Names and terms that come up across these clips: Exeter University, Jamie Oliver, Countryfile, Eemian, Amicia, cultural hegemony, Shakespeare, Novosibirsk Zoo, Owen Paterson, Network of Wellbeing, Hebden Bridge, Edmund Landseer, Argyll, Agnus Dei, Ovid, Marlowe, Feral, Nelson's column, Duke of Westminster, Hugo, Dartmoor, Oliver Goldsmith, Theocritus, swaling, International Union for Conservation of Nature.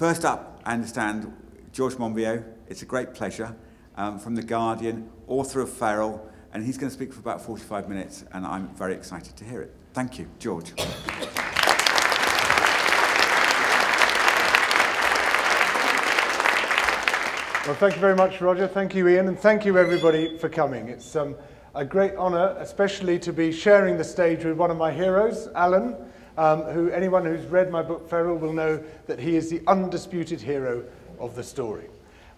First up, I understand, George Monbiot. It's a great pleasure. From The Guardian, author of Feral, and he's going to speak for about 45 minutes, and I'm very excited to hear it. Thank you, George. Well, thank you very much, Roger. Thank you, Ian, and thank you, everybody, for coming. It's a great honour, especially to be sharing the stage with one of my heroes, Alan, who anyone who's read my book, Feral, will know that he is the undisputed hero of the story.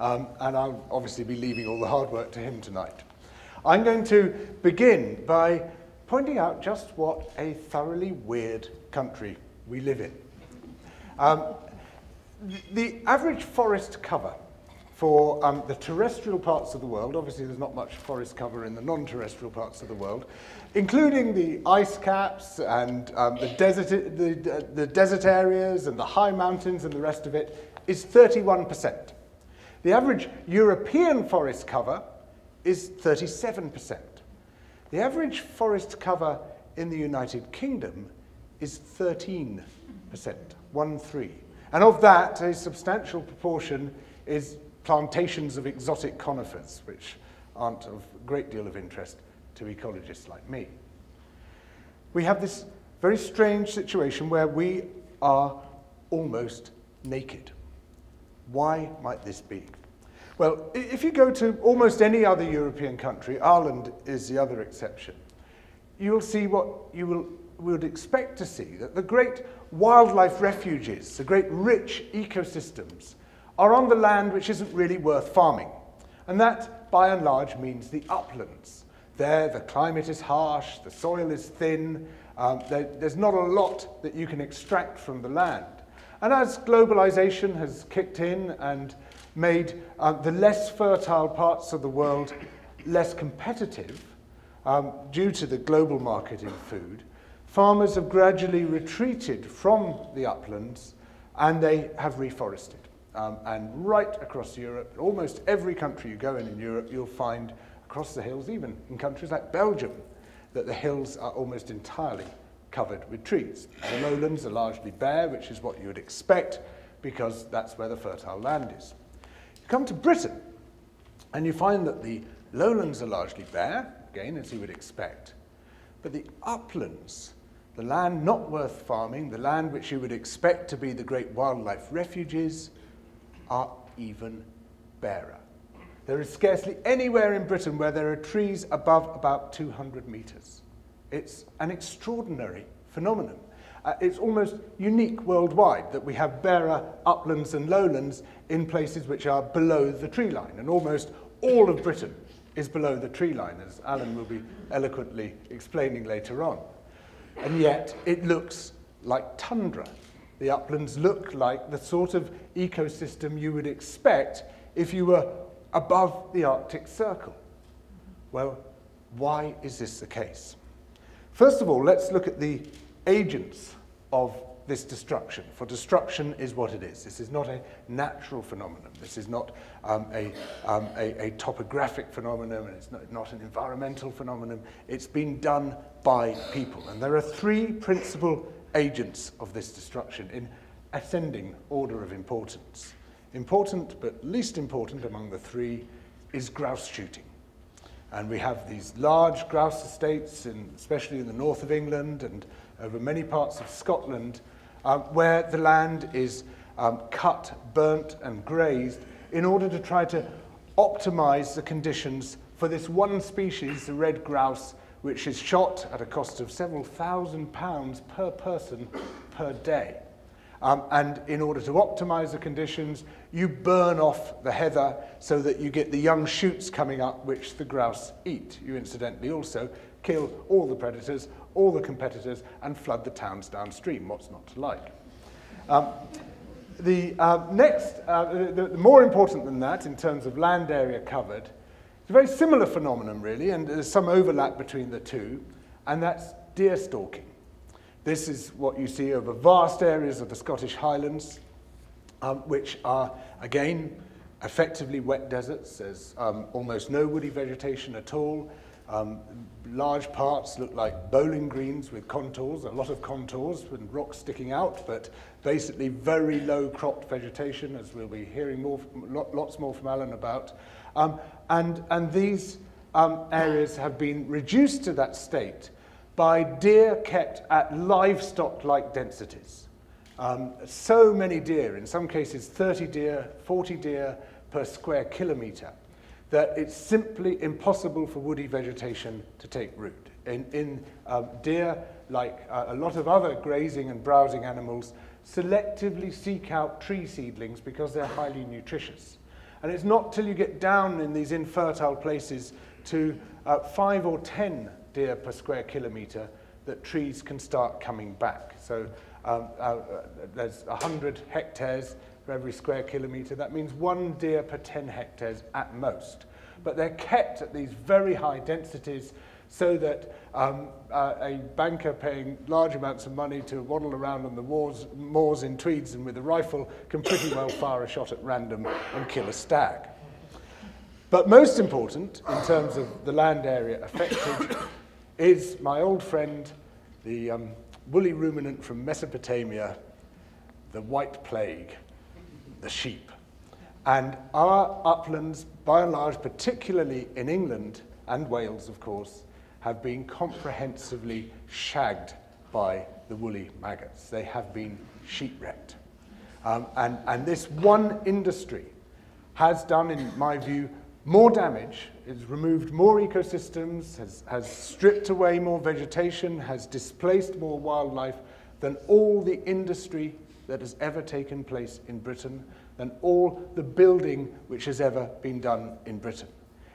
And I'll obviously be leaving all the hard work to him tonight. I'm going to begin by pointing out just what a thoroughly weird country we live in. The average forest cover for the terrestrial parts of the world, obviously there's not much forest cover in the non-terrestrial parts of the world, including the ice caps and the desert areas and the high mountains and the rest of it, is 31%. The average European forest cover is 37%. The average forest cover in the United Kingdom is 13%, 1-3. And of that, a substantial proportion is plantations of exotic conifers, which aren't of a great deal of interest to ecologists like me. We have this very strange situation where we are almost naked. Why might this be? Well, if you go to almost any other European country, Ireland is the other exception, you'll see what you would expect to see, that the great wildlife refuges, the great rich ecosystems, are on the land which isn't really worth farming. And that, by and large, means the uplands. There, the climate is harsh, the soil is thin, there's not a lot that you can extract from the land. And as globalization has kicked in and made the less fertile parts of the world less competitive due to the global market in food, farmers have gradually retreated from the uplands and they have reforested. And right across Europe, almost every country you go in Europe, you'll find across the hills, even in countries like Belgium, that the hills are almost entirely covered with trees. The lowlands are largely bare, which is what you would expect, because that's where the fertile land is. You come to Britain, and you find that the lowlands are largely bare, again, as you would expect, but the uplands, the land not worth farming, the land which you would expect to be the great wildlife refuges, are even barer. There is scarcely anywhere in Britain where there are trees above about 200 metres. It's an extraordinary phenomenon. It's almost unique worldwide that we have barer uplands and lowlands in places which are below the tree line, and almost all of Britain is below the tree line, as Alan will be eloquently explaining later on. And yet, it looks like tundra. The uplands look like the sort of ecosystem you would expect if you were above the Arctic Circle. Well, why is this the case? First of all, let's look at the agents of this destruction, for destruction is what it is. This is not a natural phenomenon. This is not a topographic phenomenon, and it's not an environmental phenomenon. It's been done by people, and there are three principal agents of this destruction in ascending order of importance. Important, but least important among the three, is grouse shooting. And we have these large grouse estates, especially in the north of England and over many parts of Scotland, where the land is cut, burnt, and grazed in order to try to optimize the conditions for this one species, the red grouse, which is shot at a cost of several thousand pounds per person per day. And in order to optimize the conditions, you burn off the heather so that you get the young shoots coming up which the grouse eat. You incidentally also kill all the predators, all the competitors, and flood the towns downstream. What's not to like? The more important than that, in terms of land area covered, it's a very similar phenomenon, really, and there's some overlap between the two, and that's deer stalking. This is what you see over vast areas of the Scottish Highlands, which are, again, effectively wet deserts. There's almost no woody vegetation at all. Large parts look like bowling greens with contours, a lot of contours and rocks sticking out, but basically very low cropped vegetation, as we'll be hearing more, lots more from Alan about. And these areas have been reduced to that state by deer kept at livestock-like densities. So many deer, in some cases 30 deer, 40 deer per square kilometre, that it's simply impossible for woody vegetation to take root. In deer, like a lot of other grazing and browsing animals, selectively seek out tree seedlings because they're highly nutritious. And it's not till you get down in these infertile places to 5 or 10 deer per square kilometre that trees can start coming back. So there's 100 hectares for every square kilometre. That means 1 deer per 10 hectares at most. But they're kept at these very high densities so that a banker paying large amounts of money to waddle around on the moors in tweeds and with a rifle can pretty well fire a shot at random and kill a stag. But most important, in terms of the land area affected, is my old friend, the woolly ruminant from Mesopotamia, the White Plague, the sheep. And our uplands, by and large, particularly in England and Wales, of course, have been comprehensively shagged by the woolly maggots. They have been sheep-wrecked. And this one industry has done, in my view, more damage. It's removed more ecosystems, has stripped away more vegetation, has displaced more wildlife than all the industry that has ever taken place in Britain, than all the building which has ever been done in Britain.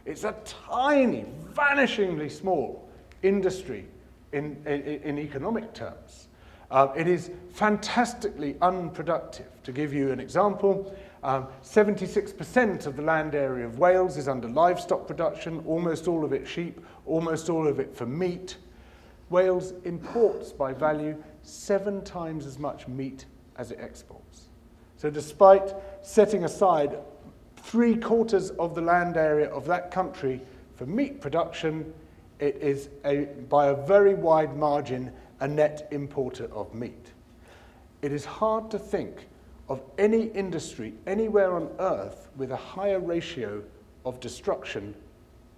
It's a tiny, vanishingly small industry in economic terms. It is fantastically unproductive. To give you an example, 76% of the land area of Wales is under livestock production, almost all of it sheep, almost all of it for meat. Wales imports, by value, 7 times as much meat as it exports. So despite setting aside 3/4 of the land area of that country for meat production, it is, by a very wide margin, a net importer of meat. It is hard to think of any industry anywhere on earth with a higher ratio of destruction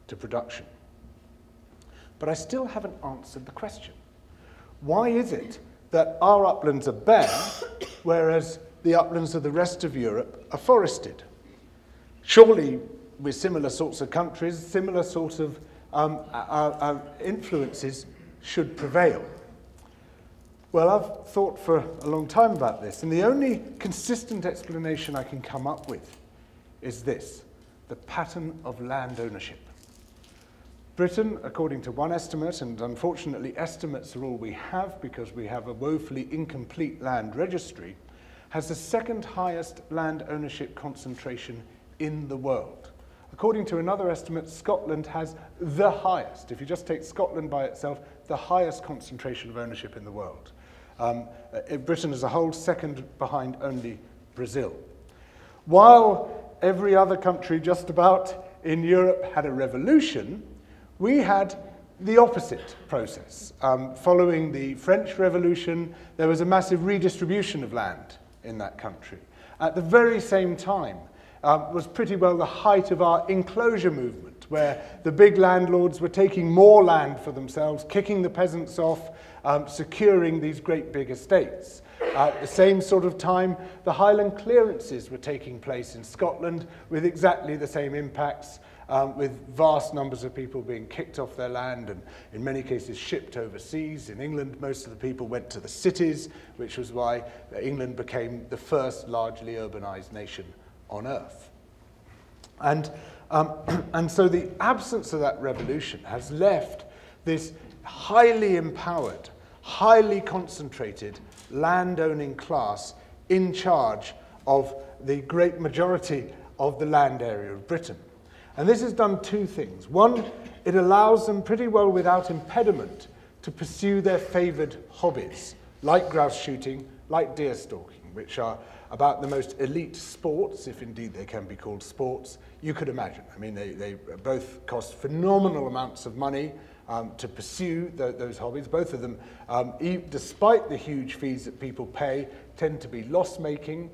to production. But I still haven't answered the question. Why is it that our uplands are bare, whereas the uplands of the rest of Europe are forested? Surely, with similar sorts of countries, similar sorts of influences should prevail. Well, I've thought for a long time about this, and the only consistent explanation I can come up with is this: the pattern of land ownership. Britain, according to one estimate, and unfortunately estimates are all we have because we have a woefully incomplete land registry, has the 2nd highest land ownership concentration in the world. According to another estimate, Scotland has the highest, if you just take Scotland by itself, the highest concentration of ownership in the world. Britain as a whole, 2nd behind only Brazil. While every other country just about in Europe had a revolution, we had the opposite process. Following the French Revolution, there was a massive redistribution of land in that country. At the very same time was pretty well the height of our enclosure movement, where the big landlords were taking more land for themselves, kicking the peasants off, securing these great big estates. At the same sort of time, the Highland clearances were taking place in Scotland with exactly the same impacts. With vast numbers of people being kicked off their land and in many cases shipped overseas. In England, most of the people went to the cities, which was why England became the first largely urbanized nation on earth. And so the absence of that revolution has left this highly empowered, highly concentrated landowning class in charge of the great majority of the land area of Britain. And this has done 2 things. One, it allows them pretty well without impediment to pursue their favoured hobbies, like grouse shooting, like deer stalking, which are about the most elite sports, if indeed they can be called sports, you could imagine. I mean, they both cost phenomenal amounts of money to pursue those hobbies. Both of them, despite the huge fees that people pay, tend to be loss-making.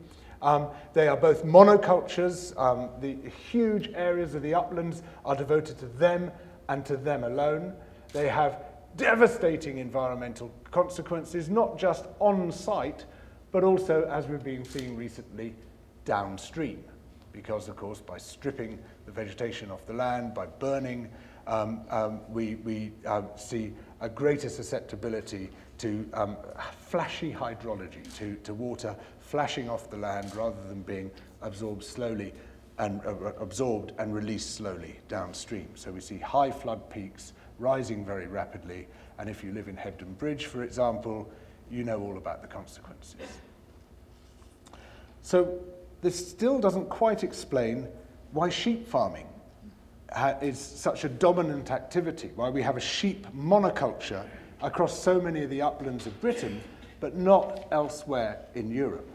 They are both monocultures. The huge areas of the uplands are devoted to them and to them alone. They have devastating environmental consequences, not just on site, but also, as we've been seeing recently, downstream. Because, of course, by stripping the vegetation off the land, by burning, we see a greater susceptibility to flashy hydrology, to water flashing off the land rather than being absorbed slowly and absorbed and released slowly downstream. So we see high flood peaks rising very rapidly, and if you live in Hebden Bridge, for example, you know all about the consequences. So this still doesn't quite explain why sheep farming is such a dominant activity, why we have a sheep monoculture across so many of the uplands of Britain, but not elsewhere in Europe.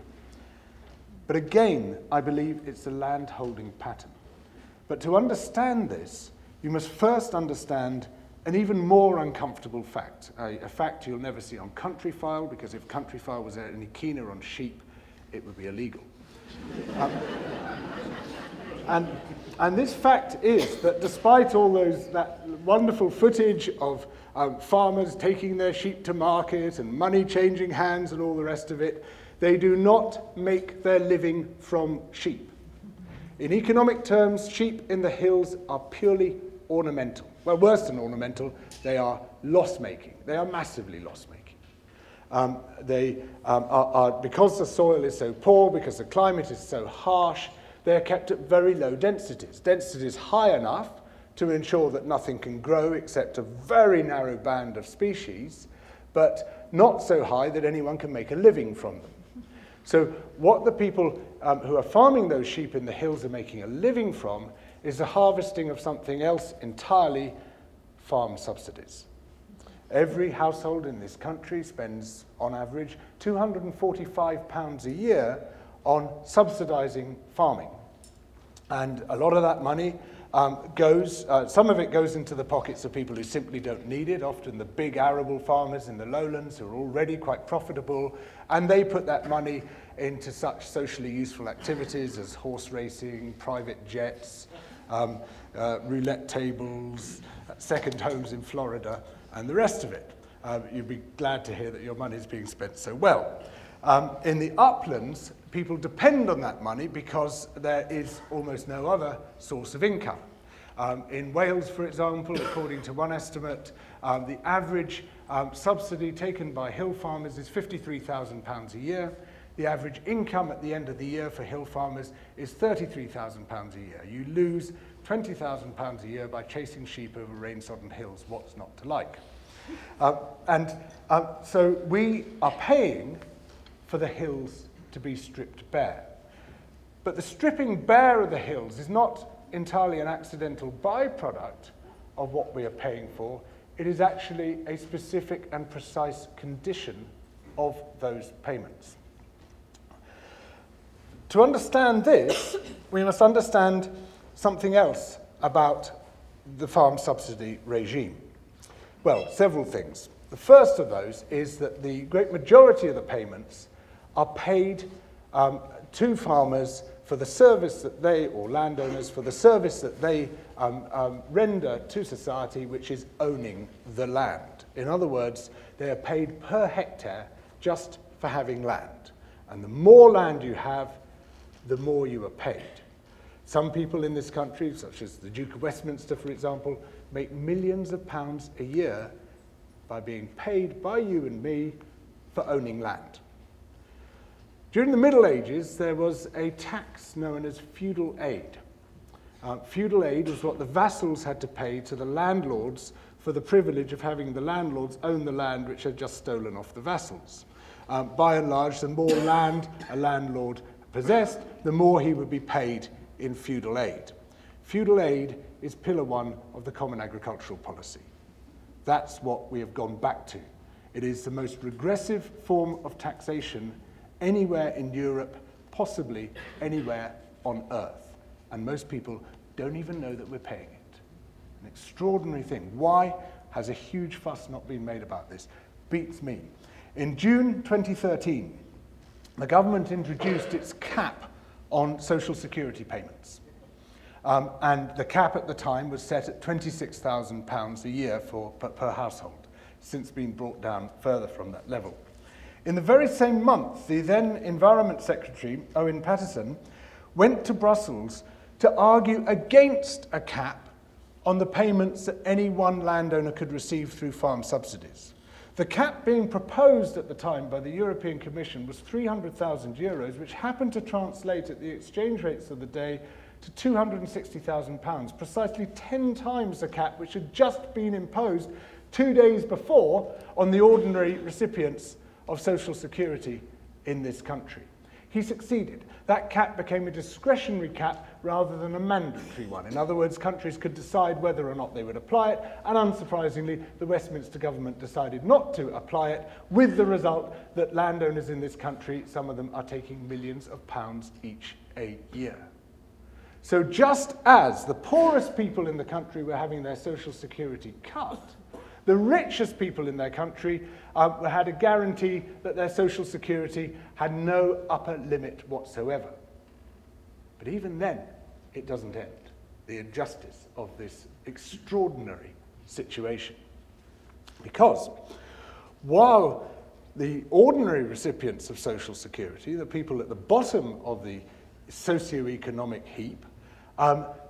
But again, I believe it's a landholding pattern. But to understand this, you must first understand an even more uncomfortable fact, a fact you'll never see on Countryfile, because if Countryfile was any keener on sheep, it would be illegal. And this fact is that despite all that wonderful footage of farmers taking their sheep to market and money changing hands and all the rest of it, they do not make their living from sheep. In economic terms, sheep in the hills are purely ornamental. Well, worse than ornamental, they are loss-making. They are massively loss-making. Because the soil is so poor, because the climate is so harsh, they are kept at very low densities. Densities high enough to ensure that nothing can grow except a very narrow band of species, but not so high that anyone can make a living from them. So what the people who are farming those sheep in the hills are making a living from is the harvesting of something else entirely, farm subsidies. Every household in this country spends, on average, £245 a year on subsidising farming. And a lot of that money some of it goes into the pockets of people who simply don't need it, often the big arable farmers in the lowlands who are already quite profitable, and they put that money into such socially useful activities as horse racing, private jets, roulette tables, second homes in Florida, and the rest of it. You'd be glad to hear that your money is being spent so well. In the uplands, people depend on that money because there is almost no other source of income. In Wales, for example, according to one estimate, the average subsidy taken by hill farmers is £53,000 a year. The average income at the end of the year for hill farmers is £33,000 a year. You lose £20,000 a year by chasing sheep over rain-sodden hills. What's not to like? So we are paying for the hills to be stripped bare. But the stripping bare of the hills is not entirely an accidental byproduct of what we are paying for. It is actually a specific and precise condition of those payments. To understand this, we must understand something else about the farm subsidy regime. Well, several things. The first of those is that the great majority of the payments are paid to farmers for the service that they, or landowners, for the service that they render to society, which is owning the land. In other words, they are paid per hectare just for having land. And the more land you have, the more you are paid. Some people in this country, such as the Duke of Westminster, for example, make millions of pounds a year by being paid by you and me for owning land. During the Middle Ages, there was a tax known as feudal aid. Feudal aid was what the vassals had to pay to the landlords for the privilege of having the landlords own the land which had just stolen off the vassals. By and large, the more land a landlord possessed, the more he would be paid in feudal aid. Feudal aid is pillar one of the Common Agricultural Policy. That's what we have gone back to. It is the most regressive form of taxation anywhere in Europe possibly anywhere on Earth. And most people don't even know that we're paying it. An extraordinary thing. Why has a huge fuss not been made about this? Beats me. In June 2013, the government introduced its cap on social security payments. And the cap at the time was set at £26,000 a year per household, since being brought down further from that level. In the very same month, the then Environment Secretary, Owen Paterson, went to Brussels to argue against a cap on the payments that any one landowner could receive through farm subsidies. The cap being proposed at the time by the European Commission was €300,000, which happened to translate at the exchange rates of the day to £260,000, precisely 10 times the cap which had just been imposed 2 days before on the ordinary recipients of social security in this country. He succeeded. That cap became a discretionary cap rather than a mandatory one. In other words, countries could decide whether or not they would apply it, and unsurprisingly, the Westminster government decided not to apply it, with the result that landowners in this country, some of them, are taking millions of pounds each a year. So just as the poorest people in the country were having their social security cut, the richest people in their country had a guarantee that their social security had no upper limit whatsoever. But even then, it doesn't end, the injustice of this extraordinary situation. Because while the ordinary recipients of social security, the people at the bottom of the socio-economic heap,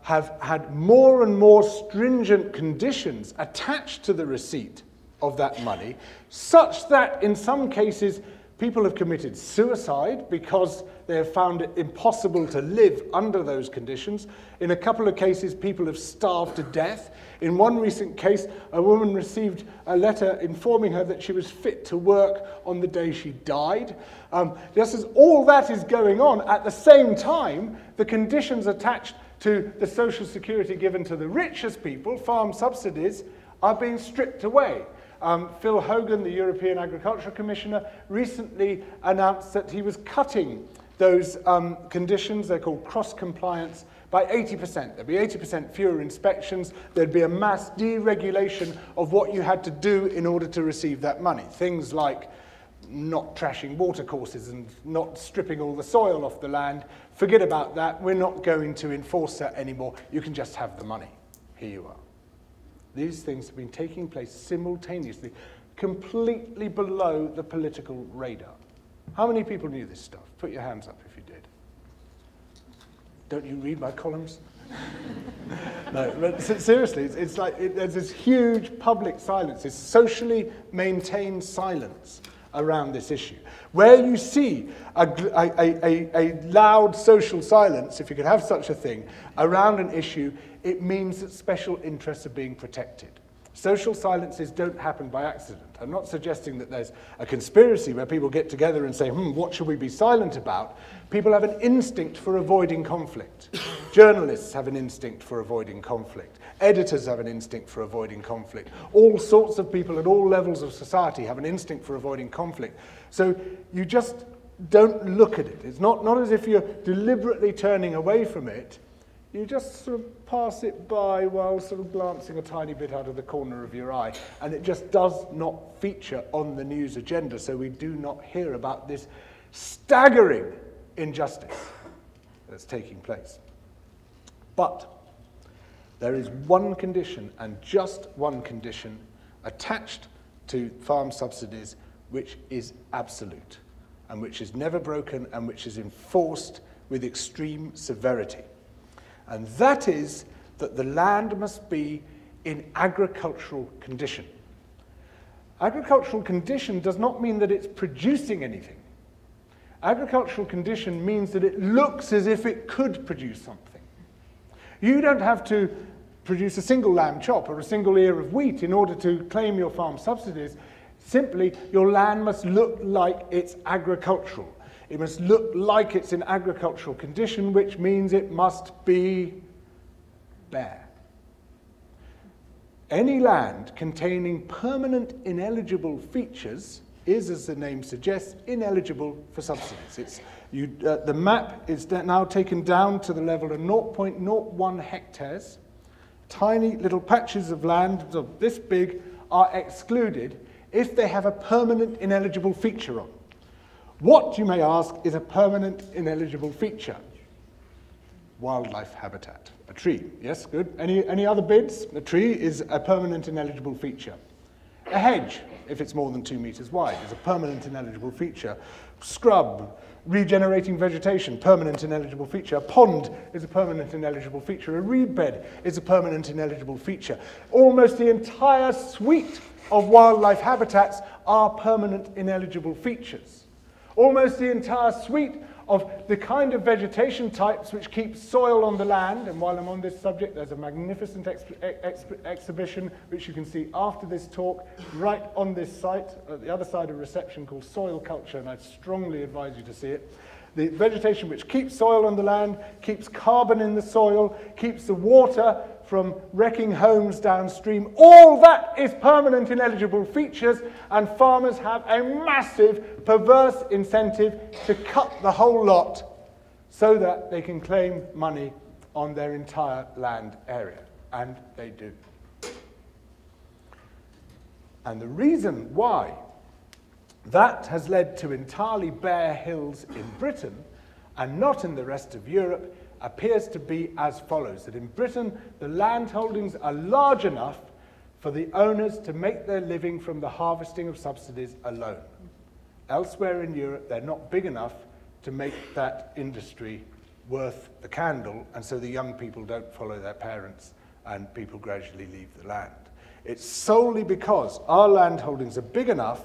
have had more and more stringent conditions attached to the receipt of that money, such that in some cases people have committed suicide because they have found it impossible to live under those conditions. In a couple of cases, people have starved to death. In one recent case, a woman received a letter informing her that she was fit to work on the day she died. Just as all that is going on, at the same time, the conditions attached to the social security given to the richest people, farm subsidies, are being stripped away. Phil Hogan, the European Agriculture Commissioner, recently announced that he was cutting those conditions, they're called cross-compliance, by 80%. There'd be 80% fewer inspections, there'd be a mass deregulation of what you had to do in order to receive that money. Things like not trashing watercourses and not stripping all the soil off the land. Forget about that, we're not going to enforce that anymore. You can just have the money. Here you are. These things have been taking place simultaneously, completely below the political radar. How many people knew this stuff? Put your hands up if you did. Don't you read my columns? No, but seriously, it's like there's this huge public silence, this socially maintained silence around this issue. Where you see a loud social silence, if you could have such a thing, around an issue, it means that special interests are being protected. Social silences don't happen by accident. I'm not suggesting that there's a conspiracy where people get together and say, what should we be silent about? People have an instinct for avoiding conflict. Journalists have an instinct for avoiding conflict. Editors have an instinct for avoiding conflict. All sorts of people at all levels of society have an instinct for avoiding conflict. So you just don't look at it. It's not as if you're deliberately turning away from it. You just sort of pass it by while sort of glancing a tiny bit out of the corner of your eye, and it just does not feature on the news agenda, so we do not hear about this staggering injustice that's taking place. But there is one condition, and just one condition, attached to farm subsidies, which is absolute, and which is never broken, and which is enforced with extreme severity. And that is that the land must be in agricultural condition. Agricultural condition does not mean that it's producing anything. Agricultural condition means that it looks as if it could produce something. You don't have to produce a single lamb chop or a single ear of wheat in order to claim your farm subsidies. Simply, your land must look like it's agricultural. It must look like it's in agricultural condition, which means it must be bare. Any land containing permanent ineligible features is, as the name suggests, ineligible for subsidies. The map is now taken down to the level of 0.01 hectares. Tiny little patches of land of this big are excluded if they have a permanent ineligible feature on. What, you may ask, is a permanent ineligible feature? Wildlife habitat. A tree. Yes, good. Any other bids? A tree is a permanent ineligible feature. A hedge, if it's more than 2 meters wide, is a permanent ineligible feature. Scrub, regenerating vegetation, permanent ineligible feature. A pond is a permanent ineligible feature. A reed bed is a permanent ineligible feature. Almost the entire suite of wildlife habitats are permanent ineligible features. Almost the entire suite of the kind of vegetation types which keep soil on the land, and while I'm on this subject, there's a magnificent exhibition which you can see after this talk right on this site, at the other side of reception, called Soil Culture, and I strongly advise you to see it. The vegetation which keeps soil on the land, keeps carbon in the soil, keeps the water from wrecking homes downstream. All that is permanent ineligible features, and farmers have a massive perverse incentive to cut the whole lot so that they can claim money on their entire land area. And they do. And the reason why that has led to entirely bare hills in Britain and not in the rest of Europe appears to be as follows, that in Britain the land holdings are large enough for the owners to make their living from the harvesting of subsidies alone. Elsewhere in Europe they're not big enough to make that industry worth the candle, and so the young people don't follow their parents and people gradually leave the land. It's solely because our land holdings are big enough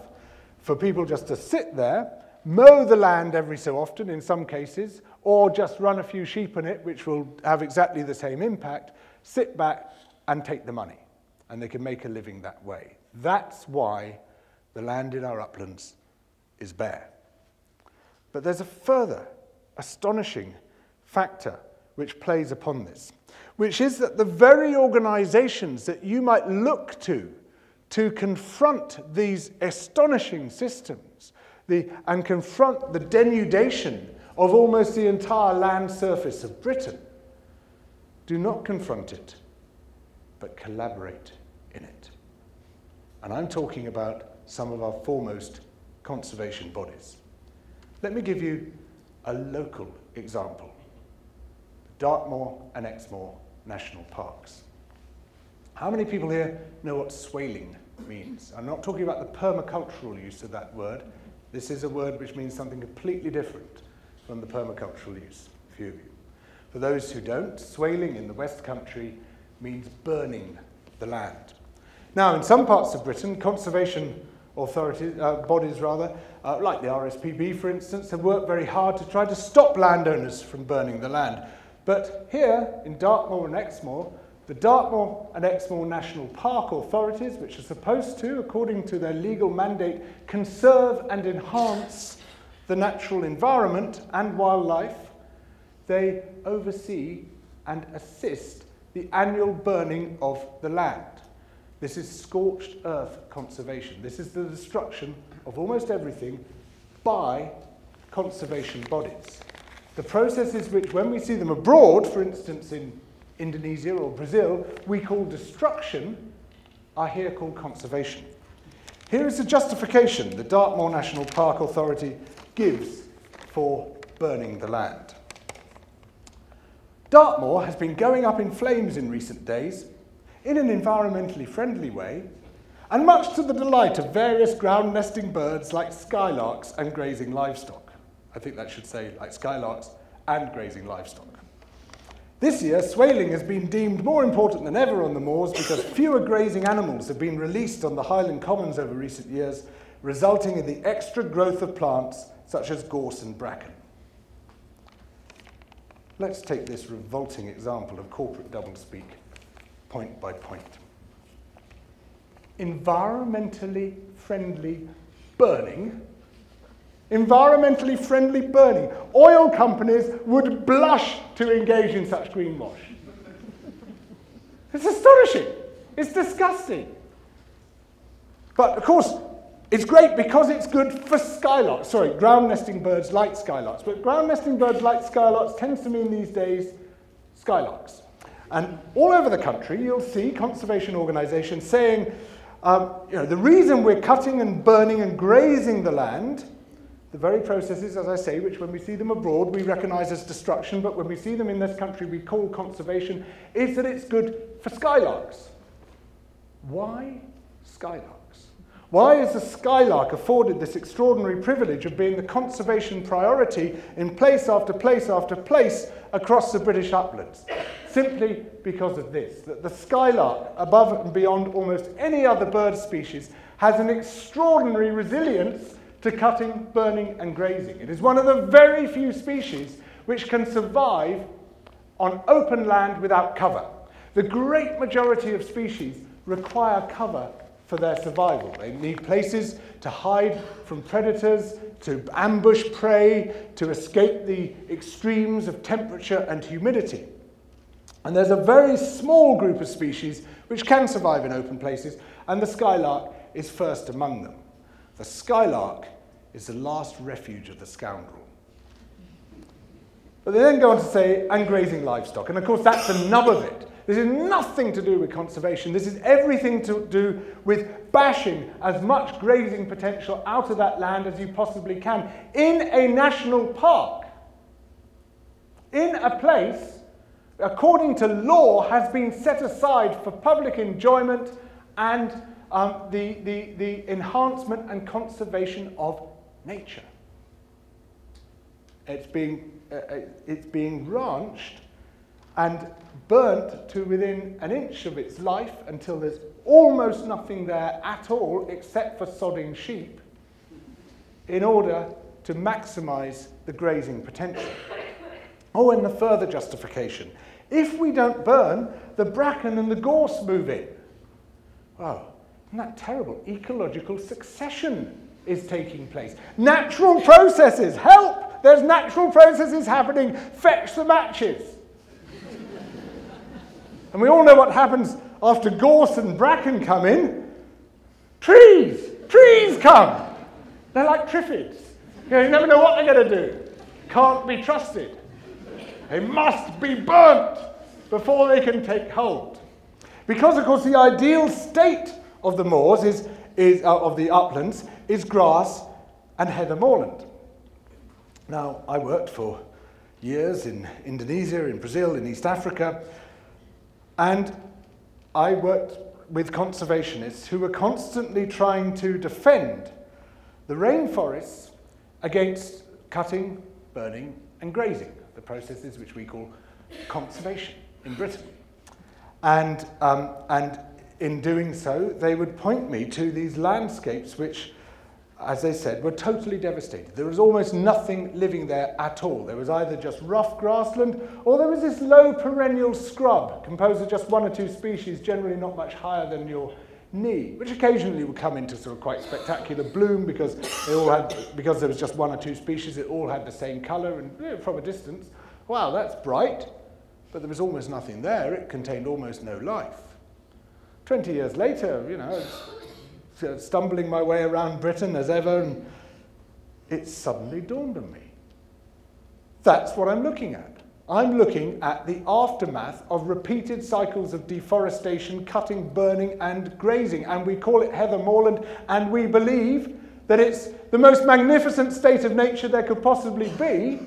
for people just to sit there, mow the land every so often in some cases, or just run a few sheep on it, which will have exactly the same impact, sit back and take the money. And they can make a living that way. That's why the land in our uplands is bare. But there's a further astonishing factor which plays upon this, which is that the very organizations that you might look to confront these astonishing systems and confront the denudation of almost the entire land surface of Britain, do not confront it, but collaborate in it. And I'm talking about some of our foremost conservation bodies. Let me give you a local example. Dartmoor and Exmoor National Parks. How many people here know what swaling means? I'm not talking about the permacultural use of that word. This is a word which means something completely different from the permacultural use, a few of you. For those who don't, swaling in the West Country means burning the land. Now, in some parts of Britain, conservation authorities, bodies, like the RSPB, for instance, have worked very hard to try to stop landowners from burning the land. But here, in Dartmoor and Exmoor, the Dartmoor and Exmoor National Park authorities, which are supposed to, according to their legal mandate, conserve and enhance the natural environment and wildlife, they oversee and assist the annual burning of the land. This is scorched earth conservation. This is the destruction of almost everything by conservation bodies. The processes which, when we see them abroad, for instance in Indonesia or Brazil, we call destruction, are here called conservation. Here is the justification the Dartmoor National Park Authority gives for burning the land. Dartmoor has been going up in flames in recent days in an environmentally friendly way, and much to the delight of various ground nesting birds like skylarks and grazing livestock. I think that should say like skylarks and grazing livestock. This year, swaling has been deemed more important than ever on the moors because fewer grazing animals have been released on the Highland Commons over recent years, resulting in the extra growth of plants such as gorse and bracken. Let's take this revolting example of corporate doublespeak point by point. Environmentally friendly burning. Environmentally friendly burning. Oil companies would blush to engage in such greenwash. It's astonishing. It's disgusting. But of course, It's great because it's good for skylarks. Sorry, ground nesting birds like skylarks. But ground nesting birds like skylarks tends to mean these days skylarks. And all over the country, you'll see conservation organizations saying, the reason we're cutting and burning and grazing the land, the very processes, as I say, which when we see them abroad, we recognize as destruction, but when we see them in this country, we call conservation, is that it's good for skylarks. Why skylarks? Why is the skylark afforded this extraordinary privilege of being the conservation priority in place after place after place across the British uplands? Simply because of this, that the skylark, above and beyond almost any other bird species, has an extraordinary resilience to cutting, burning, and grazing. It is one of the very few species which can survive on open land without cover. The great majority of species require cover for their survival. They need places to hide from predators, to ambush prey, to escape the extremes of temperature and humidity. And there's a very small group of species which can survive in open places, and the skylark is first among them. The skylark is the last refuge of the scoundrel. But they then go on to say, and grazing livestock. And of course, that's the nub of it. This is nothing to do with conservation. This is everything to do with bashing as much grazing potential out of that land as you possibly can in a national park, in a place, according to law, has been set aside for public enjoyment and the enhancement and conservation of nature. It's being ranched and burnt to within an inch of its life until there's almost nothing there at all except for sodding sheep in order to maximize the grazing potential. Oh, and the further justification. If we don't burn, the bracken and the gorse move in. Wow, isn't that terrible? Ecological succession is taking place. Natural processes, help! There's natural processes happening, fetch the matches. And we all know what happens after gorse and bracken come in. Trees come. They're like triffids. You never know what they're going to do. Can't be trusted. They must be burnt before they can take hold. Because, of course, the ideal state of the moors of the uplands is grass and heather moorland. Now, I worked for years in Indonesia, in Brazil, in East Africa. And I worked with conservationists who were constantly trying to defend the rainforests against cutting, burning, and grazing, the processes which we call conservation in Britain. And in doing so, they would point me to these landscapes which, as they said, were totally devastated. There was almost nothing living there at all. There was either just rough grassland, or there was this low perennial scrub, composed of just one or two species, generally not much higher than your knee, which occasionally would come into sort of quite spectacular bloom because because there was just one or two species, it all had the same colour, and from a distance, wow, that's bright, but there was almost nothing there. It contained almost no life. 20 years later, you know, stumbling my way around Britain as ever, and it suddenly dawned on me. That's what I'm looking at. I'm looking at the aftermath of repeated cycles of deforestation, cutting, burning, and grazing, and we call it heather moorland, and we believe that it's the most magnificent state of nature there could possibly be,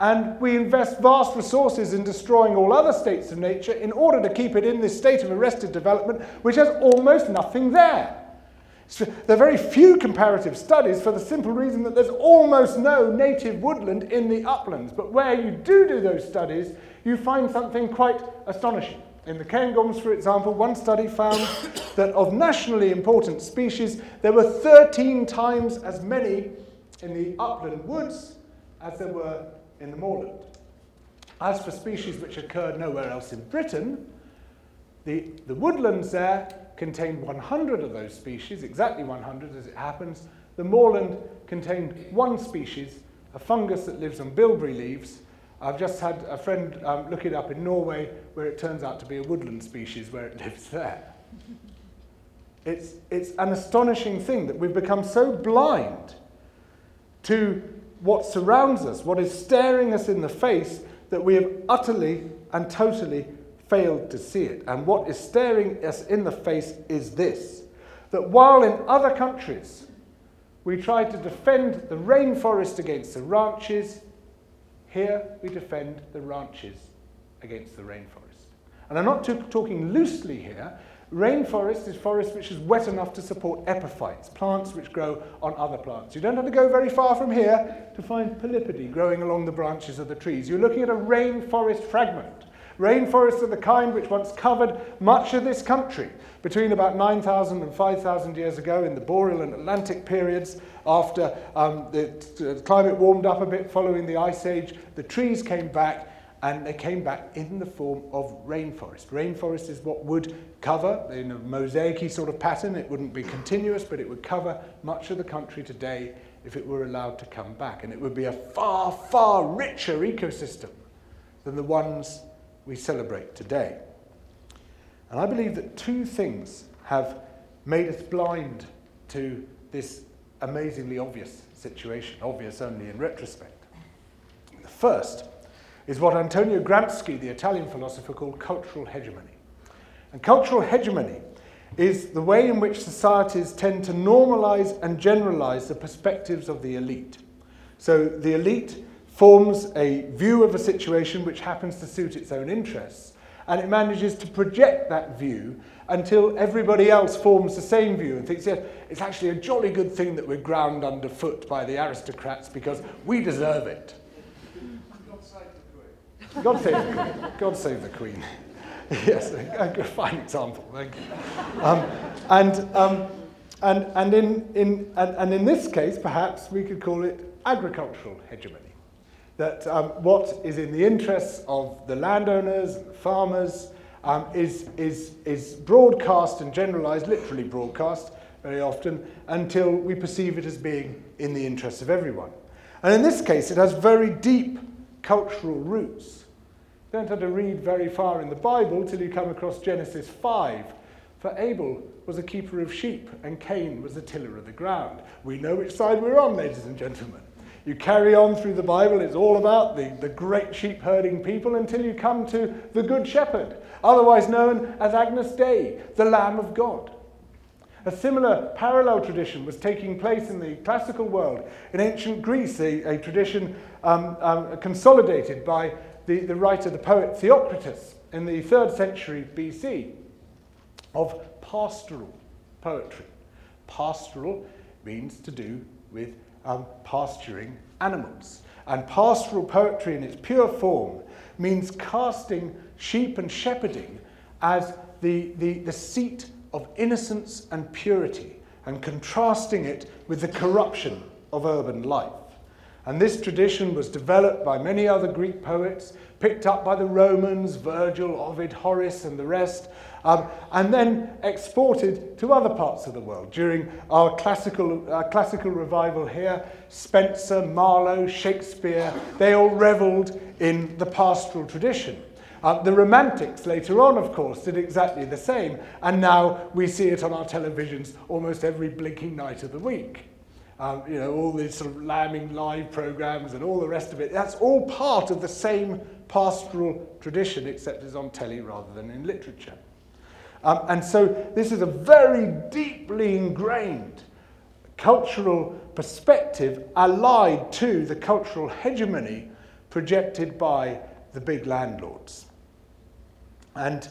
and we invest vast resources in destroying all other states of nature in order to keep it in this state of arrested development, which has almost nothing there. So there are very few comparative studies for the simple reason that there's almost no native woodland in the uplands. But where you do those studies, you find something quite astonishing. In the Cairngorms, for example, one study found that of nationally important species, there were 13 times as many in the upland woods as there were in the moorland. As for species which occurred nowhere else in Britain, the woodlands there contained 100 of those species, exactly 100 as it happens. The moorland contained one species, a fungus that lives on bilberry leaves. I've just had a friend look it up in Norway, where it turns out to be a woodland species where it lives there. It's an astonishing thing that we've become so blind to what surrounds us, what is staring us in the face, that we have utterly and totally failed to see it. And what is staring us in the face is this, that while in other countries we try to defend the rainforest against the ranches, here we defend the ranches against the rainforest. And I'm not talking loosely here. Rainforest is forest which is wet enough to support epiphytes, plants which grow on other plants. You don't have to go very far from here to find polypody growing along the branches of the trees. You're looking at a rainforest fragment. Rainforests are the kind which once covered much of this country. Between about 9,000 and 5,000 years ago, in the Boreal and Atlantic periods, after the climate warmed up a bit following the Ice Age, the trees came back, and they came back in the form of rainforest. Rainforest is what would cover, in a mosaic-y sort of pattern, it wouldn't be continuous, but it would cover much of the country today if it were allowed to come back. And it would be a far, far richer ecosystem than the ones we celebrate today. And I believe that two things have made us blind to this amazingly obvious situation, obvious only in retrospect. The first is what Antonio Gramsci, the Italian philosopher, called cultural hegemony. And cultural hegemony is the way in which societies tend to normalize and generalize the perspectives of the elite. So the elite forms a view of a situation which happens to suit its own interests, and it manages to project that view until everybody else forms the same view and thinks, yes, it's actually a jolly good thing that we're ground underfoot by the aristocrats because we deserve it. God save the Queen. God save the Queen. God save the Queen. Yes, a fine example, thank you. And in this case, perhaps, we could call it agricultural hegemony. That what is in the interests of the landowners, and the farmers, is broadcast and generalized, literally broadcast very often, until we perceive it as being in the interests of everyone. And in this case, it has very deep cultural roots. You don't have to read very far in the Bible till you come across Genesis 5. For Abel was a keeper of sheep, and Cain was a tiller of the ground. We know which side we're on, ladies and gentlemen. You carry on through the Bible, it's all about the great sheep herding people until you come to the Good Shepherd, otherwise known as Agnus Dei, the Lamb of God. A similar parallel tradition was taking place in the classical world. In ancient Greece, a tradition consolidated by the writer, the poet Theocritus in the 3rd century BC of pastoral poetry. Pastoral means to do with pasturing animals. And pastoral poetry in its pure form means casting sheep and shepherding as the seat of innocence and purity, and contrasting it with the corruption of urban life. And this tradition was developed by many other Greek poets, picked up by the Romans, Virgil, Ovid, Horace, and the rest, and then exported to other parts of the world. During our classical revival here, Spencer, Marlowe, Shakespeare, they all revelled in the pastoral tradition. The Romantics later on, of course, did exactly the same, and now we see it on our televisions almost every blinking night of the week. You know, all these sort of lambing live programmes and all the rest of it, that's all part of the same pastoral tradition, except it's on telly rather than in literature. And so this is a very deeply ingrained cultural perspective allied to the cultural hegemony projected by the big landlords. And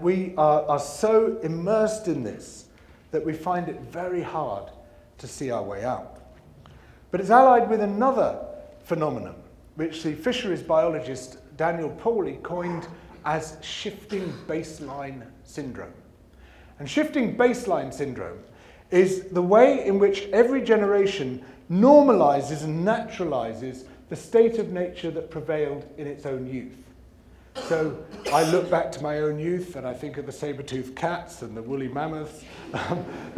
we are so immersed in this that we find it very hard to see our way out. But it's allied with another phenomenon, which the fisheries biologist Daniel Pauly coined as shifting baseline syndrome. And shifting baseline syndrome is the way in which every generation normalizes and naturalizes the state of nature that prevailed in its own youth. So I look back to my own youth and I think of the saber-toothed cats and the woolly mammoths.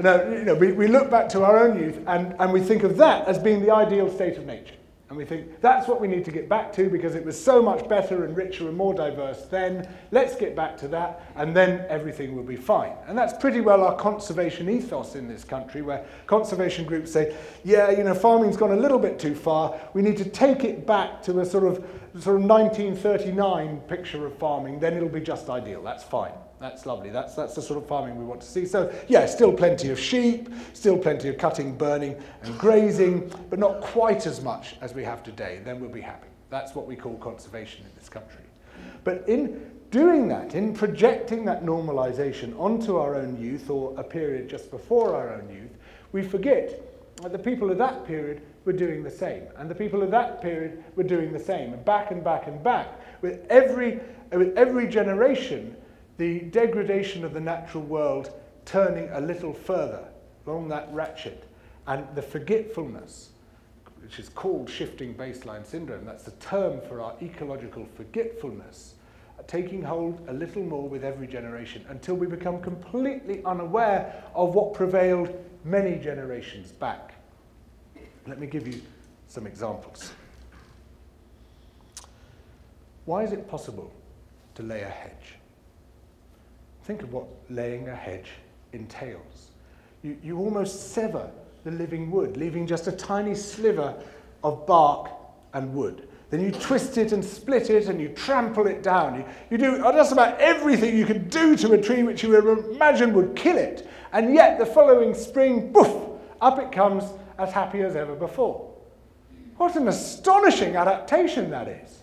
We look back to our own youth and we think of that as being the ideal state of nature. And we think, that's what we need to get back to because it was so much better and richer and more diverse then. Let's get back to that, and then everything will be fine. And that's pretty well our conservation ethos in this country, where conservation groups say, yeah, you know, farming's gone a little bit too far. We need to take it back to a sort of 1939 picture of farming. Then it'll be just ideal. That's fine. That's lovely. That's the sort of farming we want to see. So, yeah, still plenty of sheep, still plenty of cutting, burning, and grazing, but not quite as much as we have today. Then we'll be happy. That's what we call conservation in this country. But in doing that, in projecting that normalization onto our own youth, or a period just before our own youth, we forget that the people of that period were doing the same, and the people of that period were doing the same, and back and back and back. With every generation, the degradation of the natural world turning a little further along that ratchet, and the forgetfulness, which is called shifting baseline syndrome, that's the term for our ecological forgetfulness, taking hold a little more with every generation until we become completely unaware of what prevailed many generations back. Let me give you some examples. Why is it possible to lay a hedge? Think of what laying a hedge entails. You almost sever the living wood, leaving just a tiny sliver of bark and wood. Then you twist it and split it and you trample it down. You do just about everything you can do to a tree which you imagine would kill it. And yet the following spring, poof, up it comes as happy as ever before. What an astonishing adaptation that is.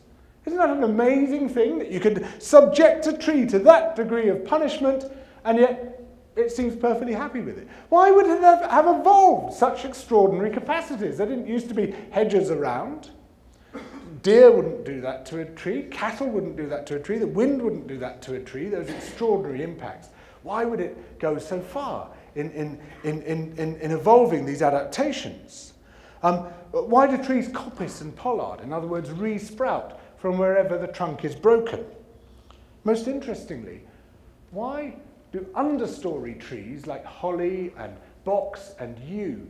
Isn't that an amazing thing that you could subject a tree to that degree of punishment and yet it seems perfectly happy with it? Why would it have evolved such extraordinary capacities? There didn't used to be hedges around. Deer wouldn't do that to a tree. Cattle wouldn't do that to a tree. The wind wouldn't do that to a tree. Those extraordinary impacts. Why would it go so far in evolving these adaptations? Why do trees coppice and pollard? In other words, re-sprout from wherever the trunk is broken. Most interestingly, why do understory trees like holly and box and yew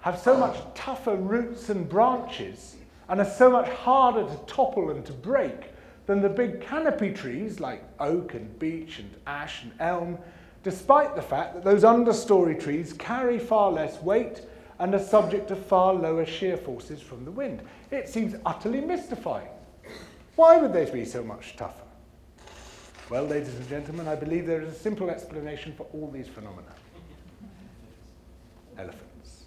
have so much tougher roots and branches and are so much harder to topple and to break than the big canopy trees like oak and beech and ash and elm, despite the fact that those understory trees carry far less weight and are subject to far lower shear forces from the wind? It seems utterly mystifying. Why would they be so much tougher? Well, ladies and gentlemen, I believe there is a simple explanation for all these phenomena. Elephants.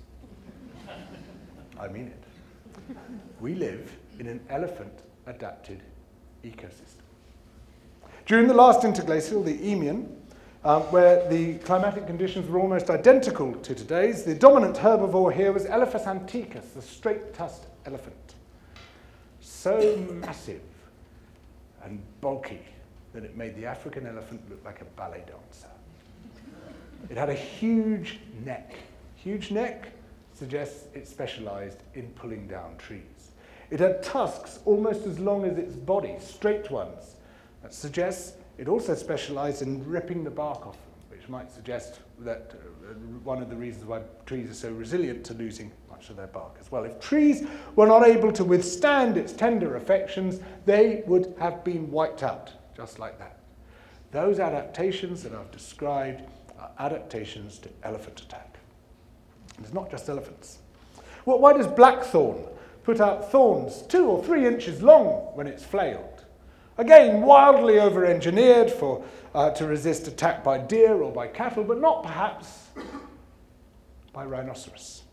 I mean it. We live in an elephant-adapted ecosystem. During the last interglacial, the Eemian, where the climatic conditions were almost identical to today's, the dominant herbivore here was Elephas antiquus, the straight-tusked elephant. So massive and bulky that it made the African elephant look like a ballet dancer. It had a huge neck. Huge neck suggests it specialized in pulling down trees. It had tusks almost as long as its body, straight ones. That suggests it also specialized in ripping the bark off them, which might suggest that one of the reasons why trees are so resilient to losing much of their bark as well. If trees were not able to withstand its tender affections, they would have been wiped out, just like that. Those adaptations that I've described are adaptations to elephant attack. And it's not just elephants. Well, why does blackthorn put out thorns 2 or 3 inches long when it's flailed? Again, wildly over-engineered to resist attack by deer or by cattle, but not perhaps by rhinoceros.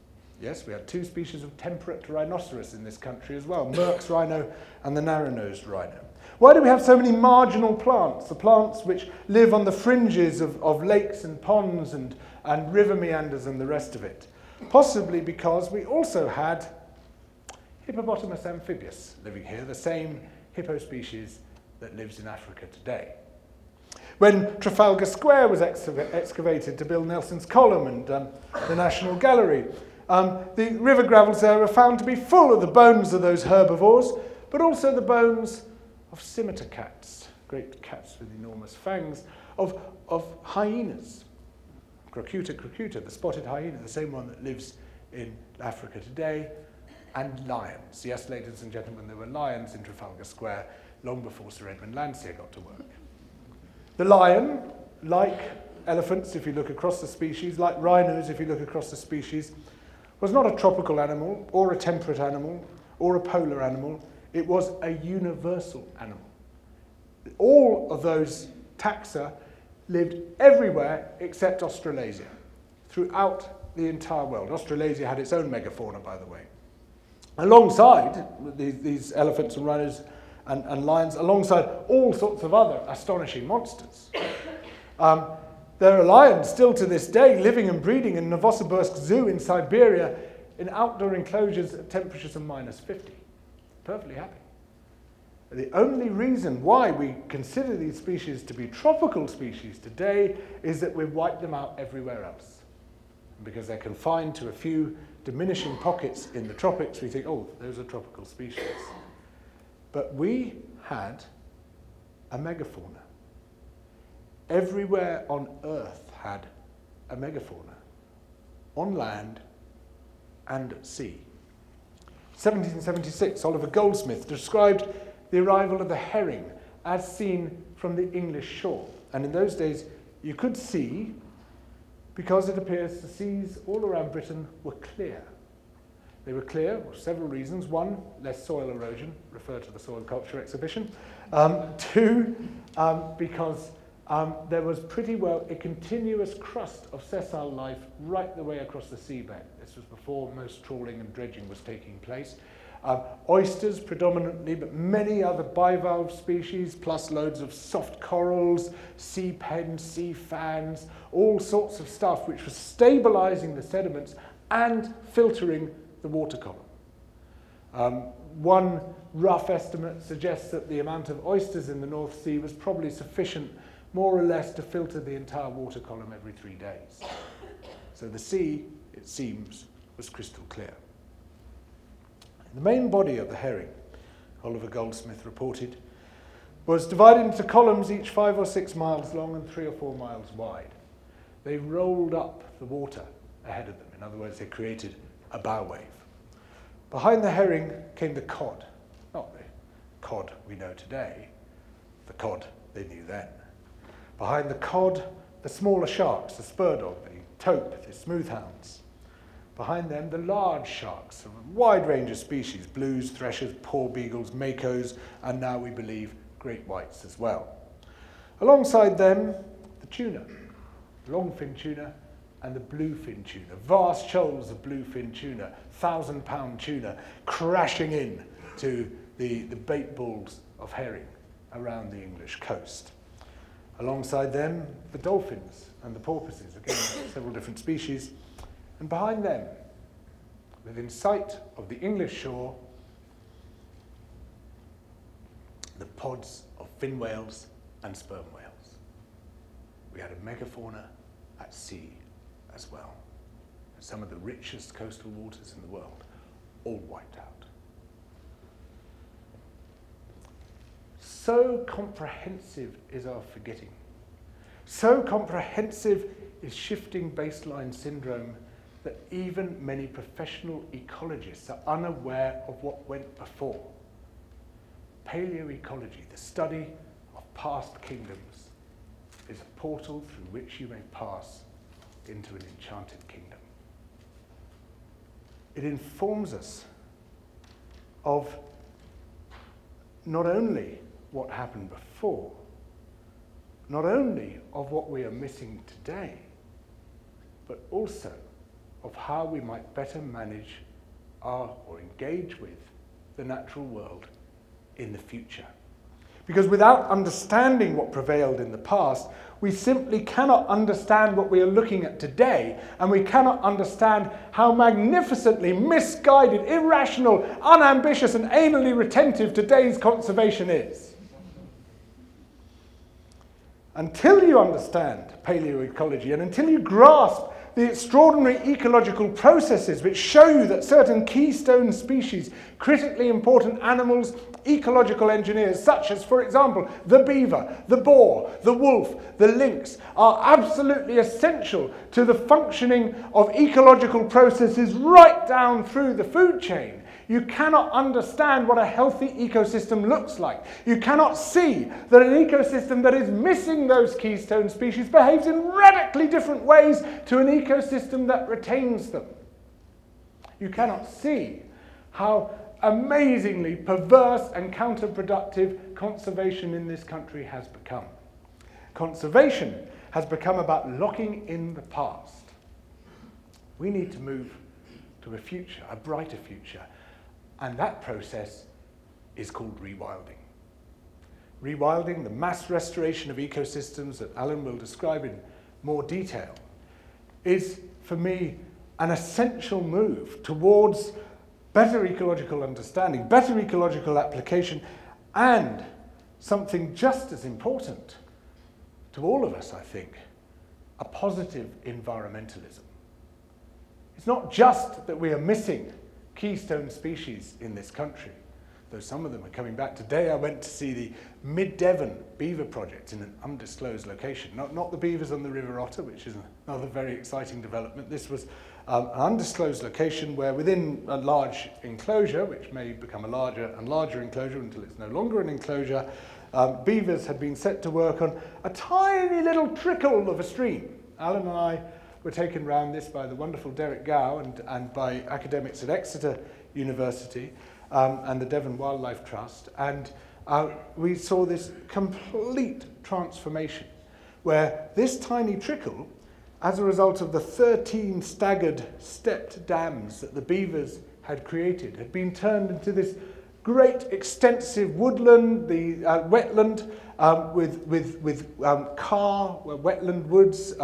Yes, we have 2 species of temperate rhinoceros in this country as well, Merck's rhino and the narrow-nosed rhino. Why do we have so many marginal plants, the plants which live on the fringes of lakes and ponds and river meanders and the rest of it? Possibly because we also had Hippopotamus amphibious living here, the same hippo species that lives in Africa today. When Trafalgar Square was excavated to build Nelson's column and the National Gallery, the river gravels there were found to be full of the bones of those herbivores, but also the bones of scimitar cats, great cats with enormous fangs, of hyenas. Crocuta crocuta, the spotted hyena, the same one that lives in Africa today, and lions. Yes, ladies and gentlemen, there were lions in Trafalgar Square long before Sir Edmund Landseer got to work. The lion, like elephants if you look across the species, like rhinos if you look across the species, was not a tropical animal or a temperate animal or a polar animal. It was a universal animal. All of those taxa lived everywhere except Australasia, throughout the entire world. Australasia had its own megafauna, by the way. Alongside these elephants and rhinos and lions, alongside all sorts of other astonishing monsters. There are lions still to this day living and breeding in Novosibirsk Zoo in Siberia in outdoor enclosures at temperatures of -50. Perfectly happy. The only reason why we consider these species to be tropical species today is that we wipe them out everywhere else. Because they're confined to a few diminishing pockets in the tropics, we think, oh, those are tropical species. But we had a megafauna. Everywhere on Earth had a megafauna, on land and at sea. 1776, Oliver Goldsmith described the arrival of the herring as seen from the English shore. And in those days, you could see, because it appears the seas all around Britain were clear. They were clear for several reasons. One, less soil erosion, refer to the Soil Culture exhibition. Two, because there was pretty well a continuous crust of sessile life right the way across the seabed. This was before most trawling and dredging was taking place. Oysters predominantly, but many other bivalve species, plus loads of soft corals, sea pens, sea fans, all sorts of stuff which was stabilizing the sediments and filtering the water column. One rough estimate suggests that the amount of oysters in the North Sea was probably sufficient, more or less, to filter the entire water column every 3 days. So the sea, it seems, was crystal clear. The main body of the herring, Oliver Goldsmith reported, was divided into columns each 5 or 6 miles long and 3 or 4 miles wide. They rolled up the water ahead of them. In other words, they created a bow wave. Behind the herring came the cod, not the cod we know today, the cod they knew then. Behind the cod, the smaller sharks, the spurdog, the taupe, the smooth hounds. Behind them, the large sharks, a wide range of species, blues, threshers, poor beagles, makos, and now we believe great whites as well. Alongside them, the tuna, longfin tuna and the bluefin tuna, vast shoals of bluefin tuna, 1,000-pound tuna, crashing in to the bait balls of herring around the English coast. Alongside them, the dolphins and the porpoises, again, several different species. And behind them, within sight of the English shore, the pods of fin whales and sperm whales. We had a megafauna at sea as well. Some of the richest coastal waters in the world, all wiped out. So comprehensive is our forgetting. So comprehensive is shifting baseline syndrome that even many professional ecologists are unaware of what went before. Paleoecology, the study of past kingdoms, is a portal through which you may pass into an enchanted kingdom. It informs us of not only what happened before, not only of what we are missing today, but also of how we might better manage or engage with the natural world in the future. Because without understanding what prevailed in the past, we simply cannot understand what we are looking at today, and we cannot understand how magnificently misguided, irrational, unambitious, and anally retentive today's conservation is. Until you understand paleoecology and until you grasp the extraordinary ecological processes which show that certain keystone species, critically important animals, ecological engineers, such as, for example, the beaver, the boar, the wolf, the lynx, are absolutely essential to the functioning of ecological processes right down through the food chain. You cannot understand what a healthy ecosystem looks like. You cannot see that an ecosystem that is missing those keystone species behaves in radically different ways to an ecosystem that retains them. You cannot see how amazingly perverse and counterproductive conservation in this country has become. Conservation has become about locking in the past. We need to move to a future, a brighter future. And that process is called rewilding. Rewilding, the mass restoration of ecosystems that Alan will describe in more detail, is for me an essential move towards better ecological understanding, better ecological application, and something just as important to all of us, I think, a positive environmentalism. It's not just that we are missing keystone species in this country, though some of them are coming back. Today I went to see the Mid-Devon beaver project in an undisclosed location. Not the beavers on the River Otter, which is another very exciting development. This was an undisclosed location where within a large enclosure, which may become a larger and larger enclosure until it's no longer an enclosure, beavers had been set to work on a tiny little trickle of a stream. Alan and I were taken round this by the wonderful Derek Gow and by academics at Exeter University and the Devon Wildlife Trust, and we saw this complete transformation where this tiny trickle, as a result of the 13 staggered stepped dams that the beavers had created, had been turned into this great extensive woodland, the wetland with car, wetland woods,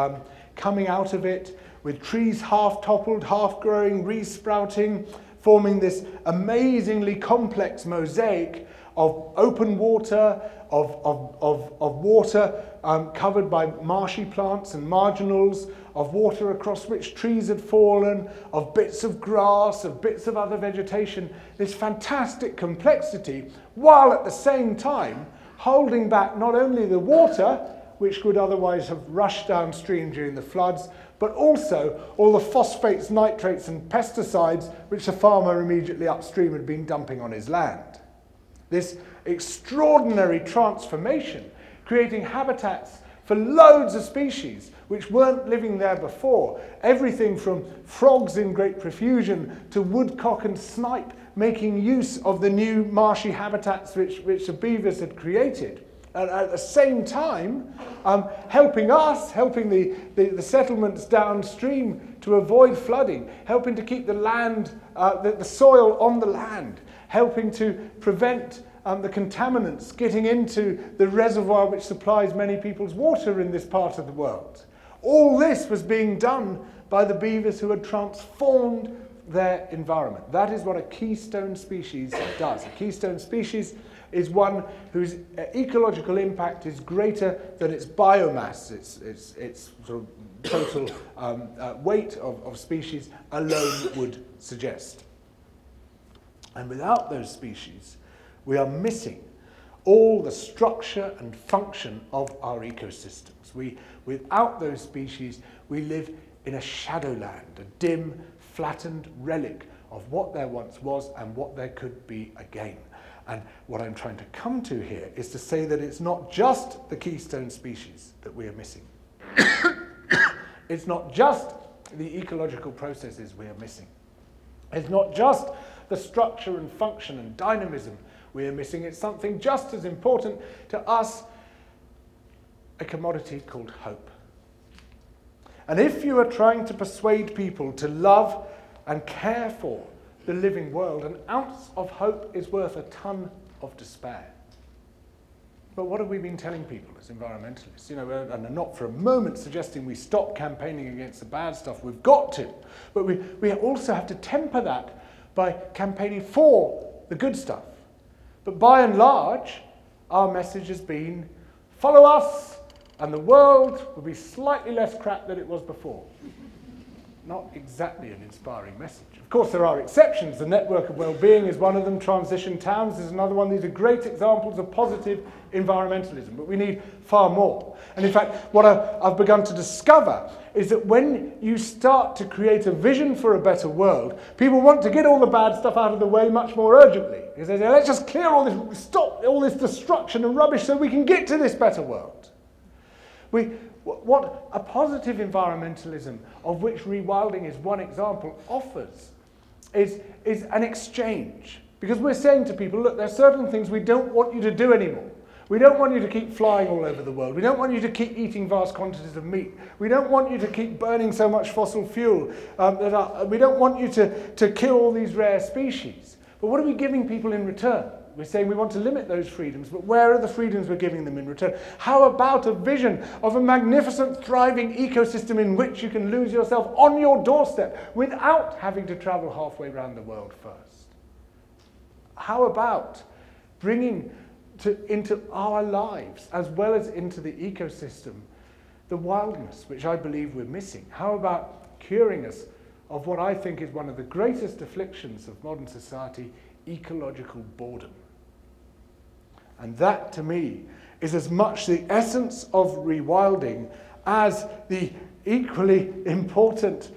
coming out of it, with trees half toppled, half growing, re-sprouting, forming this amazingly complex mosaic of open water, of water covered by marshy plants and marginals, of water across which trees had fallen, of bits of grass, of bits of other vegetation, this fantastic complexity, while at the same time holding back not only the water, which would otherwise have rushed downstream during the floods, but also all the phosphates, nitrates and pesticides which the farmer immediately upstream had been dumping on his land. This extraordinary transformation, creating habitats for loads of species which weren't living there before, everything from frogs in great profusion to woodcock and snipe making use of the new marshy habitats which the beavers had created. And at the same time, helping us, helping the settlements downstream to avoid flooding, helping to keep the land, the soil on the land, helping to prevent the contaminants getting into the reservoir which supplies many people's water in this part of the world. All this was being done by the beavers who had transformed their environment. That is what a keystone species does. A keystone species is one whose ecological impact is greater than its biomass, its sort of total weight of species alone would suggest. And without those species, we are missing all the structure and function of our ecosystems. Without those species, we live in a shadowland, a dim, flattened relic of what there once was and what there could be again. And what I'm trying to come to here is to say that it's not just the keystone species that we are missing. It's not just the ecological processes we are missing. It's not just the structure and function and dynamism we are missing. It's something just as important to us, a commodity called hope. And if you are trying to persuade people to love and care for the living world, an ounce of hope is worth a ton of despair. But what have we been telling people as environmentalists? You know, and I'm not for a moment suggesting we stop campaigning against the bad stuff. We've got to. But we also have to temper that by campaigning for the good stuff. But by and large, our message has been, follow us and the world will be slightly less crap than it was before. not exactly an inspiring message. Of course, there are exceptions. The network of well-being is one of them. Transition towns is another one. These are great examples of positive environmentalism, but we need far more. And in fact, what I've begun to discover is that when you start to create a vision for a better world, people want to get all the bad stuff out of the way much more urgently. Because they say, let's just clear all this, stop all this destruction and rubbish so we can get to this better world. What a positive environmentalism, of which rewilding is one example, offers is an exchange. Because we're saying to people, look, there are certain things we don't want you to do anymore. We don't want you to keep flying all over the world. We don't want you to keep eating vast quantities of meat. We don't want you to keep burning so much fossil fuel. We don't want you to kill all these rare species. But what are we giving people in return? We're saying we want to limit those freedoms, but where are the freedoms we're giving them in return? How about a vision of a magnificent, thriving ecosystem in which you can lose yourself on your doorstep without having to travel halfway around the world first? How about bringing into our lives, as well as into the ecosystem, the wildness, which I believe we're missing? How about curing us of what I think is one of the greatest afflictions of modern society, ecological boredom? And that, to me, is as much the essence of rewilding as the equally important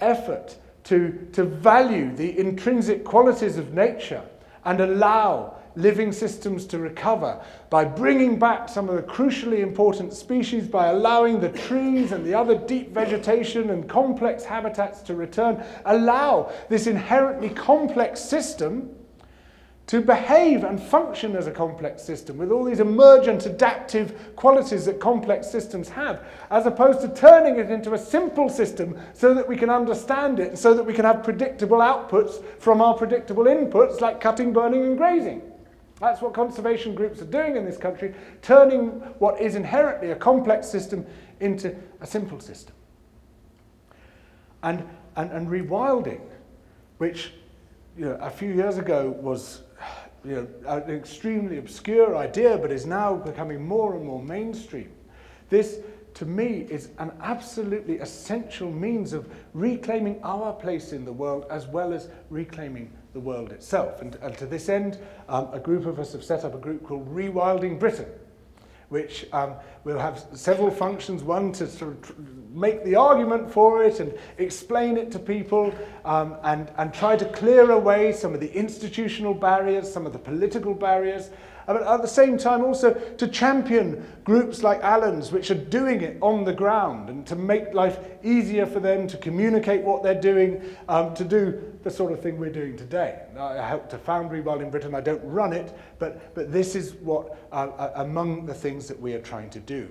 effort to value the intrinsic qualities of nature and allow living systems to recover by bringing back some of the crucially important species, by allowing the trees and the other deep vegetation and complex habitats to return, allow this inherently complex system to behave and function as a complex system with all these emergent adaptive qualities that complex systems have, as opposed to turning it into a simple system so that we can understand it, so that we can have predictable outputs from our predictable inputs like cutting, burning and grazing. That's what conservation groups are doing in this country, turning what is inherently a complex system into a simple system. And rewilding, which, you know, a few years ago was, you know, an extremely obscure idea, but is now becoming more and more mainstream. This, to me, is an absolutely essential means of reclaiming our place in the world, as well as reclaiming the world itself. And to this end, a group of us have set up a group called Rewilding Britain, which will have several functions, one to sort of make the argument for it and explain it to people, and try to clear away some of the institutional barriers, some of the political barriers, but at the same time also to champion groups like Alan's, which are doing it on the ground, and to make life easier for them, to communicate what they're doing, to do the sort of thing we're doing today. I helped to found Rewilding Britain. I don't run it, but this is what, among the things that we are trying to do.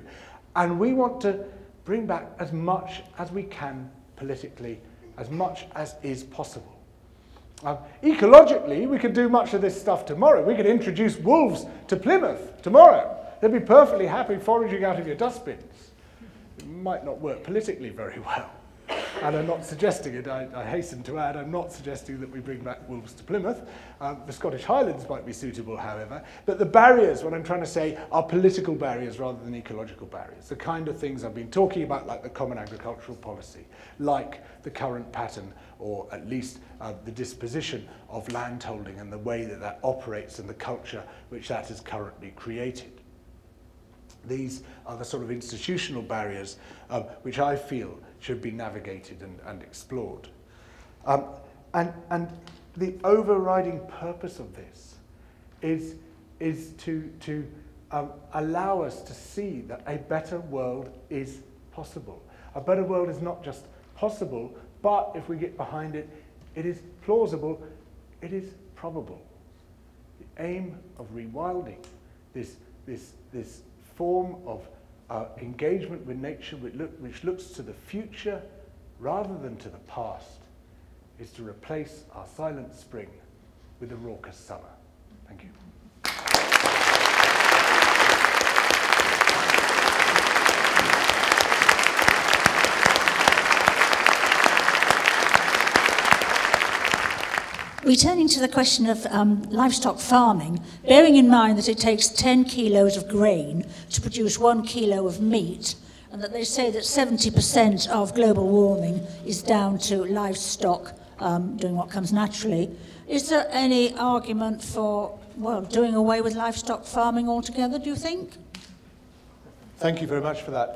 And we want to bring back as much as we can politically, as much as is possible. Ecologically, we could do much of this stuff tomorrow. We could introduce wolves to Plymouth tomorrow. They'd be perfectly happy foraging out of your dustbins. It might not work politically very well. And I'm not suggesting it, I hasten to add, I'm not suggesting that we bring back wolves to Plymouth. The Scottish Highlands might be suitable, however. But the barriers, what I'm trying to say, are political barriers rather than ecological barriers. The kind of things I've been talking about, like the Common Agricultural Policy, like the current pattern, or at least the disposition of landholding and the way that that operates and the culture which that has currently created. These are the sort of institutional barriers which I feel should be navigated and explored. And the overriding purpose of this is to allow us to see that a better world is possible. A better world is not just possible, but if we get behind it, it is plausible, it is probable. The aim of rewilding, this form of engagement with nature which looks to the future rather than to the past, is to replace our silent spring with a raucous summer. Thank you. Returning to the question of livestock farming, bearing in mind that it takes 10 kilos of grain to produce 1 kilo of meat, and that they say that 70% of global warming is down to livestock doing what comes naturally. Is there any argument for, well, doing away with livestock farming altogether, do you think? Thank you very much for that.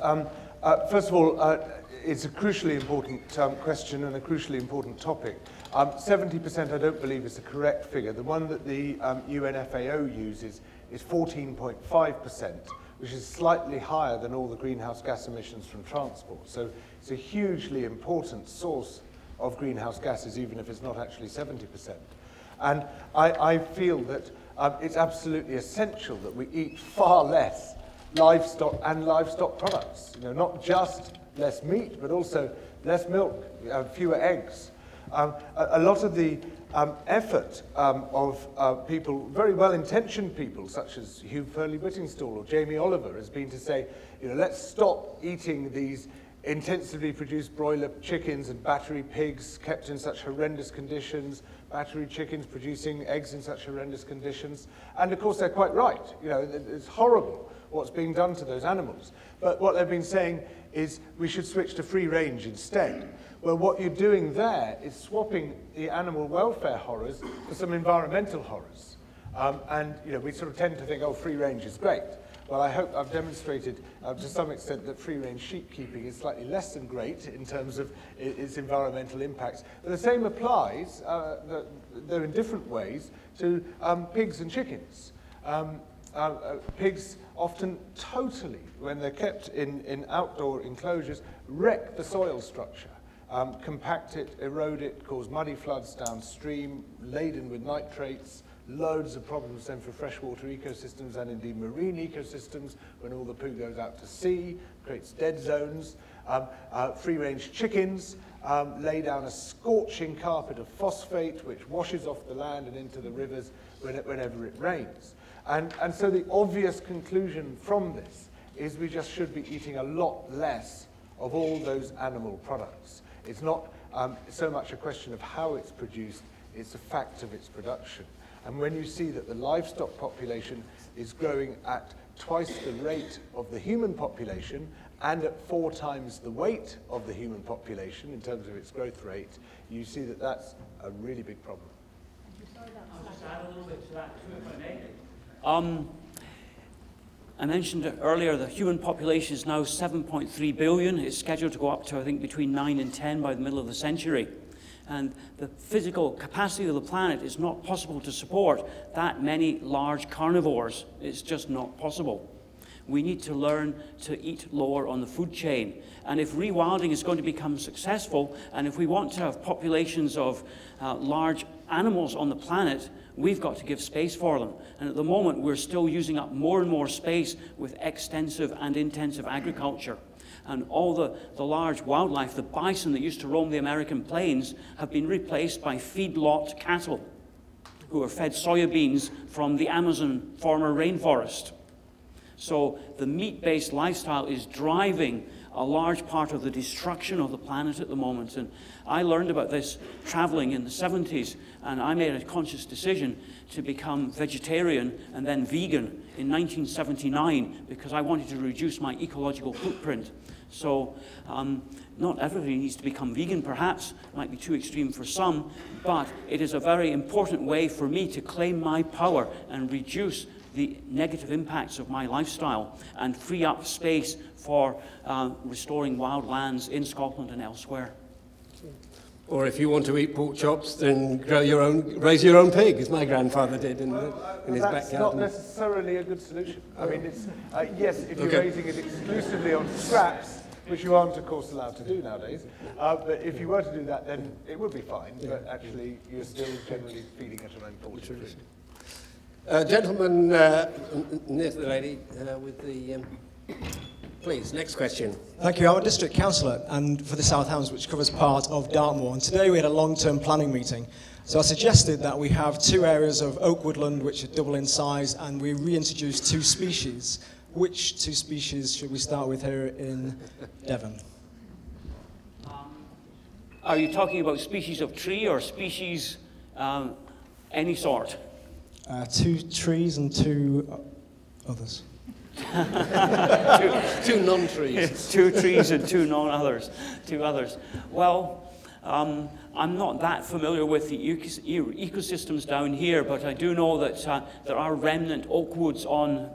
First of all, it's a crucially important question and a crucially important topic. 70% I don't believe is the correct figure. The one that the UNFAO uses is 14.5%, which is slightly higher than all the greenhouse gas emissions from transport. So it's a hugely important source of greenhouse gases, even if it's not actually 70%. And I feel that it's absolutely essential that we eat far less livestock and livestock products. You know, not just less meat, but also less milk, fewer eggs. A lot of the effort of people, very well-intentioned people, such as Hugh Furley-Whittingstall or Jamie Oliver, has been to say, you know, let's stop eating these intensively produced broiler chickens and battery pigs kept in such horrendous conditions, battery chickens producing eggs in such horrendous conditions. And of course, they're quite right. You know, it's horrible what's being done to those animals. But what they've been saying is we should switch to free range instead. Well, what you're doing there is swapping the animal welfare horrors for some environmental horrors. And, you know, we sort of tend to think, oh, free range is great. Well, I hope I've demonstrated to some extent that free-range sheep keeping is slightly less than great in terms of its environmental impacts. But the same applies, though in different ways, to pigs and chickens. Pigs often totally, when they're kept in outdoor enclosures, wreck the soil structure, compact it, erode it, cause muddy floods downstream, laden with nitrates, loads of problems then for freshwater ecosystems and indeed marine ecosystems when all the poo goes out to sea, creates dead zones. Free-range chickens lay down a scorching carpet of phosphate which washes off the land and into the rivers whenever it rains. And so the obvious conclusion from this is we just should be eating a lot less of all those animal products. It's not so much a question of how it's produced, it's a fact of its production. And when you see that the livestock population is growing at twice the rate of the human population and at 4 times the weight of the human population in terms of its growth rate, you see that that's a really big problem. I'll just add a little bit to that too, if I may. I mentioned earlier the human population is now 7.3 billion. It's scheduled to go up to, I think, between 9 and 10 by the middle of the century. And the physical capacity of the planet is not possible to support that many large carnivores. It's just not possible. We need to learn to eat lower on the food chain. And if rewilding is going to become successful, and if we want to have populations of large animals on the planet, we've got to give space for them. And at the moment, we're still using up more and more space with extensive and intensive agriculture. And all the large wildlife, the bison that used to roam the American plains, have been replaced by feedlot cattle who are fed soybeans from the Amazon former rainforest. So the meat-based lifestyle is driving a large part of the destruction of the planet at the moment. And I learned about this traveling in the 70s, and I made a conscious decision to become vegetarian and then vegan in 1979 because I wanted to reduce my ecological footprint. So not everybody needs to become vegan, perhaps. It might be too extreme for some, but it is a very important way for me to claim my power and reduce the negative impacts of my lifestyle and free up space for restoring wild lands in Scotland and elsewhere. Or if you want to eat pork chops, then grow your own, raise your own pig, as my grandfather did in his backyard. That's not necessarily a good solution. I mean, it's, yes, if you're raising it exclusively on scraps, which you aren't, of course, allowed to do nowadays. But if you were to do that, then it would be fine. But actually, you're still generally feeding it an unfortunate food. Gentleman near the lady with the... Please, next question. Thank you. I'm a district councillor and for the South Hams, which covers part of Dartmoor. And today we had a long-term planning meeting. So I suggested that we have 2 areas of oak woodland, which are double in size, and we reintroduce 2 species. Which 2 species should we start with here in Devon? Are you talking about species of tree or species any sort? 2 trees and 2 others. two non-trees. Two trees and two non-others. Two others. Well, I'm not that familiar with the ecosystems down here, but I do know that there are remnant oak woods on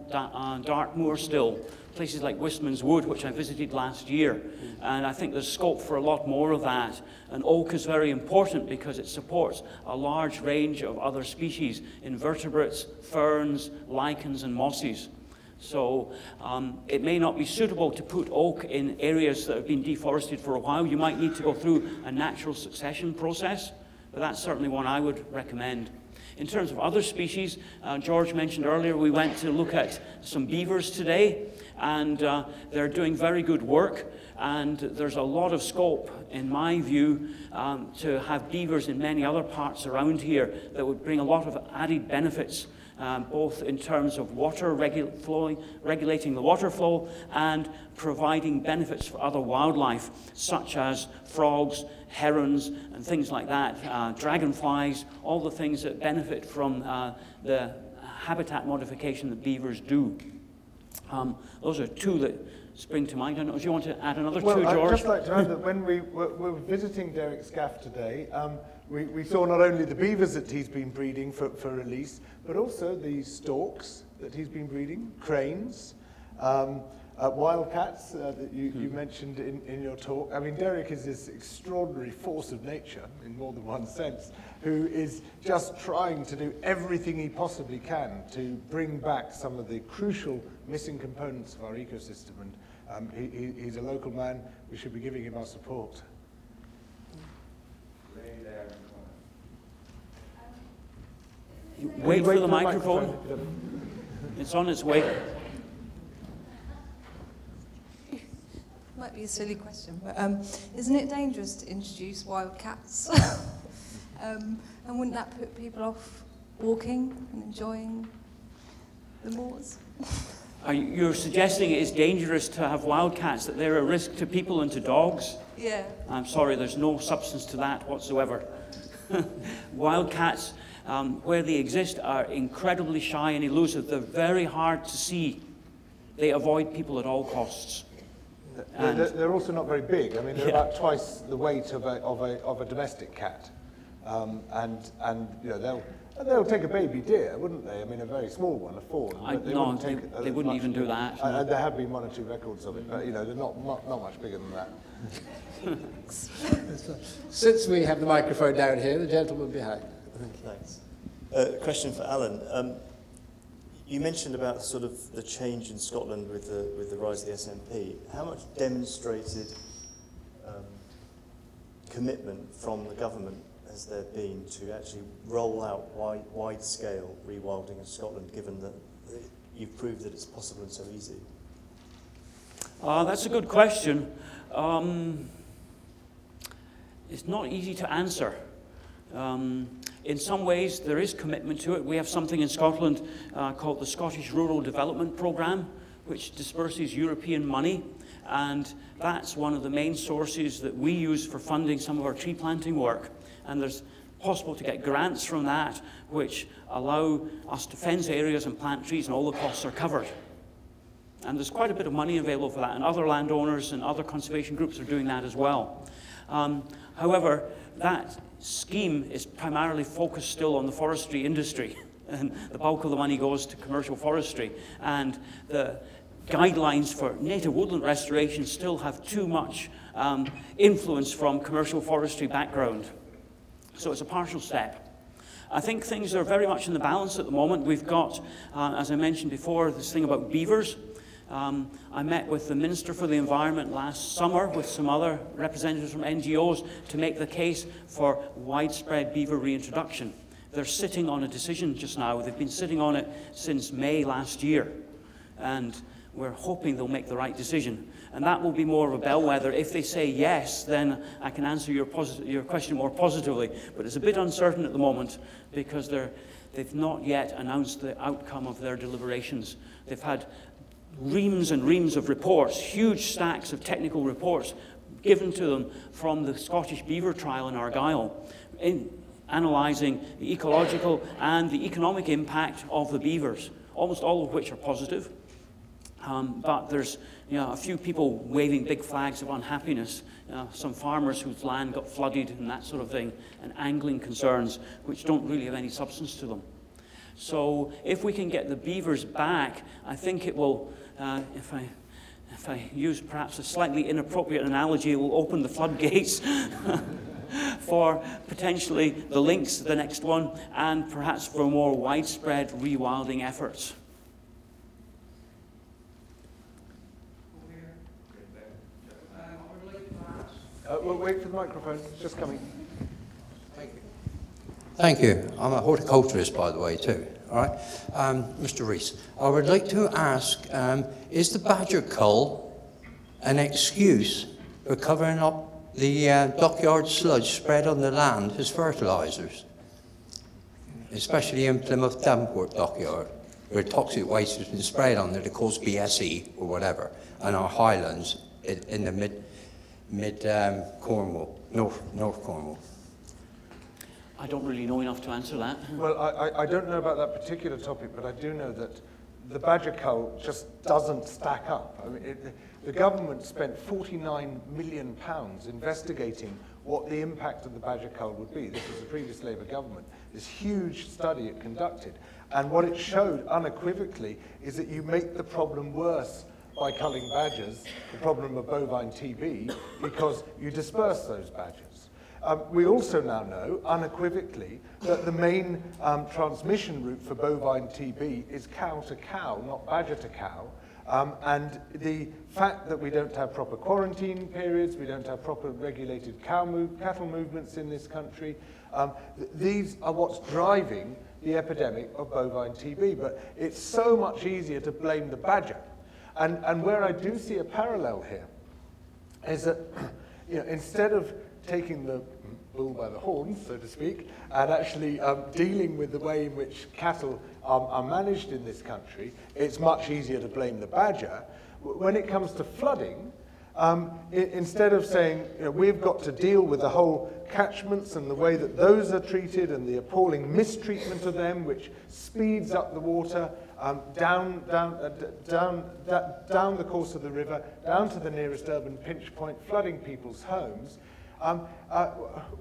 Dartmoor still, places like Wistman's Wood, which I visited last year, and I think there's scope for a lot more of that. And oak is very important because it supports a large range of other species, invertebrates, ferns, lichens, and mosses. So it may not be suitable to put oak in areas that have been deforested for a while. You might need to go through a natural succession process, but that's certainly one I would recommend. In terms of other species, George mentioned earlier we went to look at some beavers today, and they're doing very good work, and there's a lot of scope, in my view, to have beavers in many other parts around here that would bring a lot of added benefits. Both in terms of water regulating the water flow and providing benefits for other wildlife, such as frogs, herons, and things like that, dragonflies, all the things that benefit from the habitat modification that beavers do. Those are two that spring to mind. I don't know if you want to add another two, George? I'd just like to add that when we were visiting Derek Scaff today, we saw not only the beavers that he's been breeding for release, but also the storks that he's been breeding, cranes, wildcats that you mentioned in your talk. I mean, Derek is this extraordinary force of nature, in more than one sense, who is just trying to do everything he possibly can to bring back some of the crucial missing components of our ecosystem. And he's a local man. We should be giving him our support. Wait for the microphone. It's on its way. Might be a silly question, but isn't it dangerous to introduce wild cats? And wouldn't that put people off walking and enjoying the moors? You're suggesting it is dangerous to have wildcats, that they're a risk to people and to dogs? Yeah. I'm sorry, there's no substance to that whatsoever. Wildcats, where they exist, are incredibly shy and elusive. They're very hard to see. They avoid people at all costs. They're also not very big. I mean, they're about twice the weight of a domestic cat. And you know, they'll take a baby deer, wouldn't they? I mean, a very small one, a fawn. They wouldn't even do that. No. There have been one or two records of it, but you know, they're not much bigger than that. Since we have the microphone down here, the gentleman behind. Thanks. Question for Alan. You mentioned about sort of the change in Scotland with the rise of the SNP. How much demonstrated commitment from the government has there been to actually roll out wide-scale rewilding in Scotland, given that you've proved that it's possible and so easy? That's a good question. It's not easy to answer. In some ways, there is commitment to it. We have something in Scotland called the Scottish Rural Development Programme, which disperses European money, and that's one of the main sources that we use for funding some of our tree planting work. And there's possible to get grants from that, which allow us to fence areas and plant trees, and all the costs are covered. And there's quite a bit of money available for that, and other landowners and other conservation groups are doing that as well. However, that scheme is primarily focused still on the forestry industry, and the bulk of the money goes to commercial forestry, and the guidelines for native woodland restoration still have too much influence from commercial forestry background. So it's a partial step. I think things are very much in the balance at the moment. We've got, as I mentioned before, this thing about beavers. I met with the Minister for the Environment last summer with some other representatives from NGOs to make the case for widespread beaver reintroduction. They're sitting on a decision just now. They've been sitting on it since May last year, and we're hoping they'll make the right decision. And that will be more of a bellwether. If they say yes, then I can answer your question more positively. But it's a bit uncertain at the moment because they've not yet announced the outcome of their deliberations. They've had reams and reams of reports, huge stacks of technical reports given to them from the Scottish beaver trial in Argyll, in analysing the ecological and the economic impact of the beavers, almost all of which are positive. But there's a few people waving big flags of unhappiness, some farmers whose land got flooded and that sort of thing, and angling concerns which don't really have any substance to them. So if we can get the beavers back, I think it will, if I use perhaps a slightly inappropriate analogy, it will open the floodgates for potentially the lynx, the next one, and perhaps for more widespread rewilding efforts. We'll wait for the microphone, it's just coming. Thank you. Thank you. I'm a horticulturist, by the way, too. All right. Mr. Rees, I would like to ask, is the badger cull an excuse for covering up the dockyard sludge spread on the land as fertilisers, especially in Plymouth Devonport dockyard, where toxic waste has been sprayed on there to cause BSE or whatever, and our highlands in the Cornwall, North Cornwall? I don't really know enough to answer that. Well, I don't know about that particular topic, but I do know that the badger cull just doesn't stack up. I mean, the government spent £49 million investigating what the impact of the badger cull would be. This was the previous Labour government. This huge study it conducted. And what it showed unequivocally is that you make the problem worse by culling badgers, the problem of bovine TB, because you disperse those badgers. We also now know, unequivocally, that the main transmission route for bovine TB is cow to cow, not badger to cow. And the fact that we don't have proper quarantine periods, we don't have proper regulated cattle movements in this country, these are what's driving the epidemic of bovine TB. But it's so much easier to blame the badger. And where I do see a parallel here is that, instead of taking the bull by the horns, so to speak, and actually dealing with the way in which cattle are managed in this country, it's much easier to blame the badger. When it comes to flooding, instead of saying, we've got to deal with the whole catchments and the way that those are treated and the appalling mistreatment of them, which speeds up the water down the course of the river, down to the nearest urban pinch point, flooding people's homes.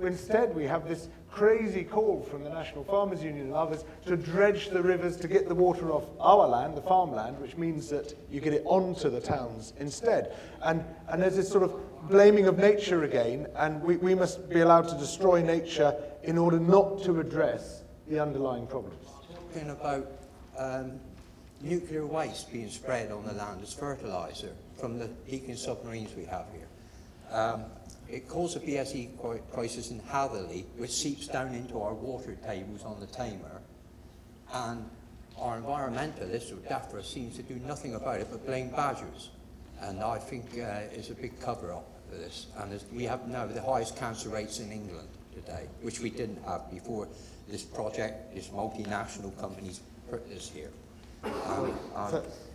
Instead, we have this crazy call from the National Farmers Union and others to dredge the rivers to get the water off our land, the farmland, which means that you get it onto the towns instead. And there's this sort of blaming of nature again, and we must be allowed to destroy nature in order not to address the underlying problems. Talking about nuclear waste being spread on the land as fertiliser from the leaking submarines we have here. It caused a BSE crisis in Hatherley, which seeps down into our water tables on the Tamar, and our environmentalists, or DEFRA, seems to do nothing about it but blame badgers. And I think it's a big cover-up for this. And we have now the highest cancer rates in England today, which we didn't have before this project, this multinational company's put this here.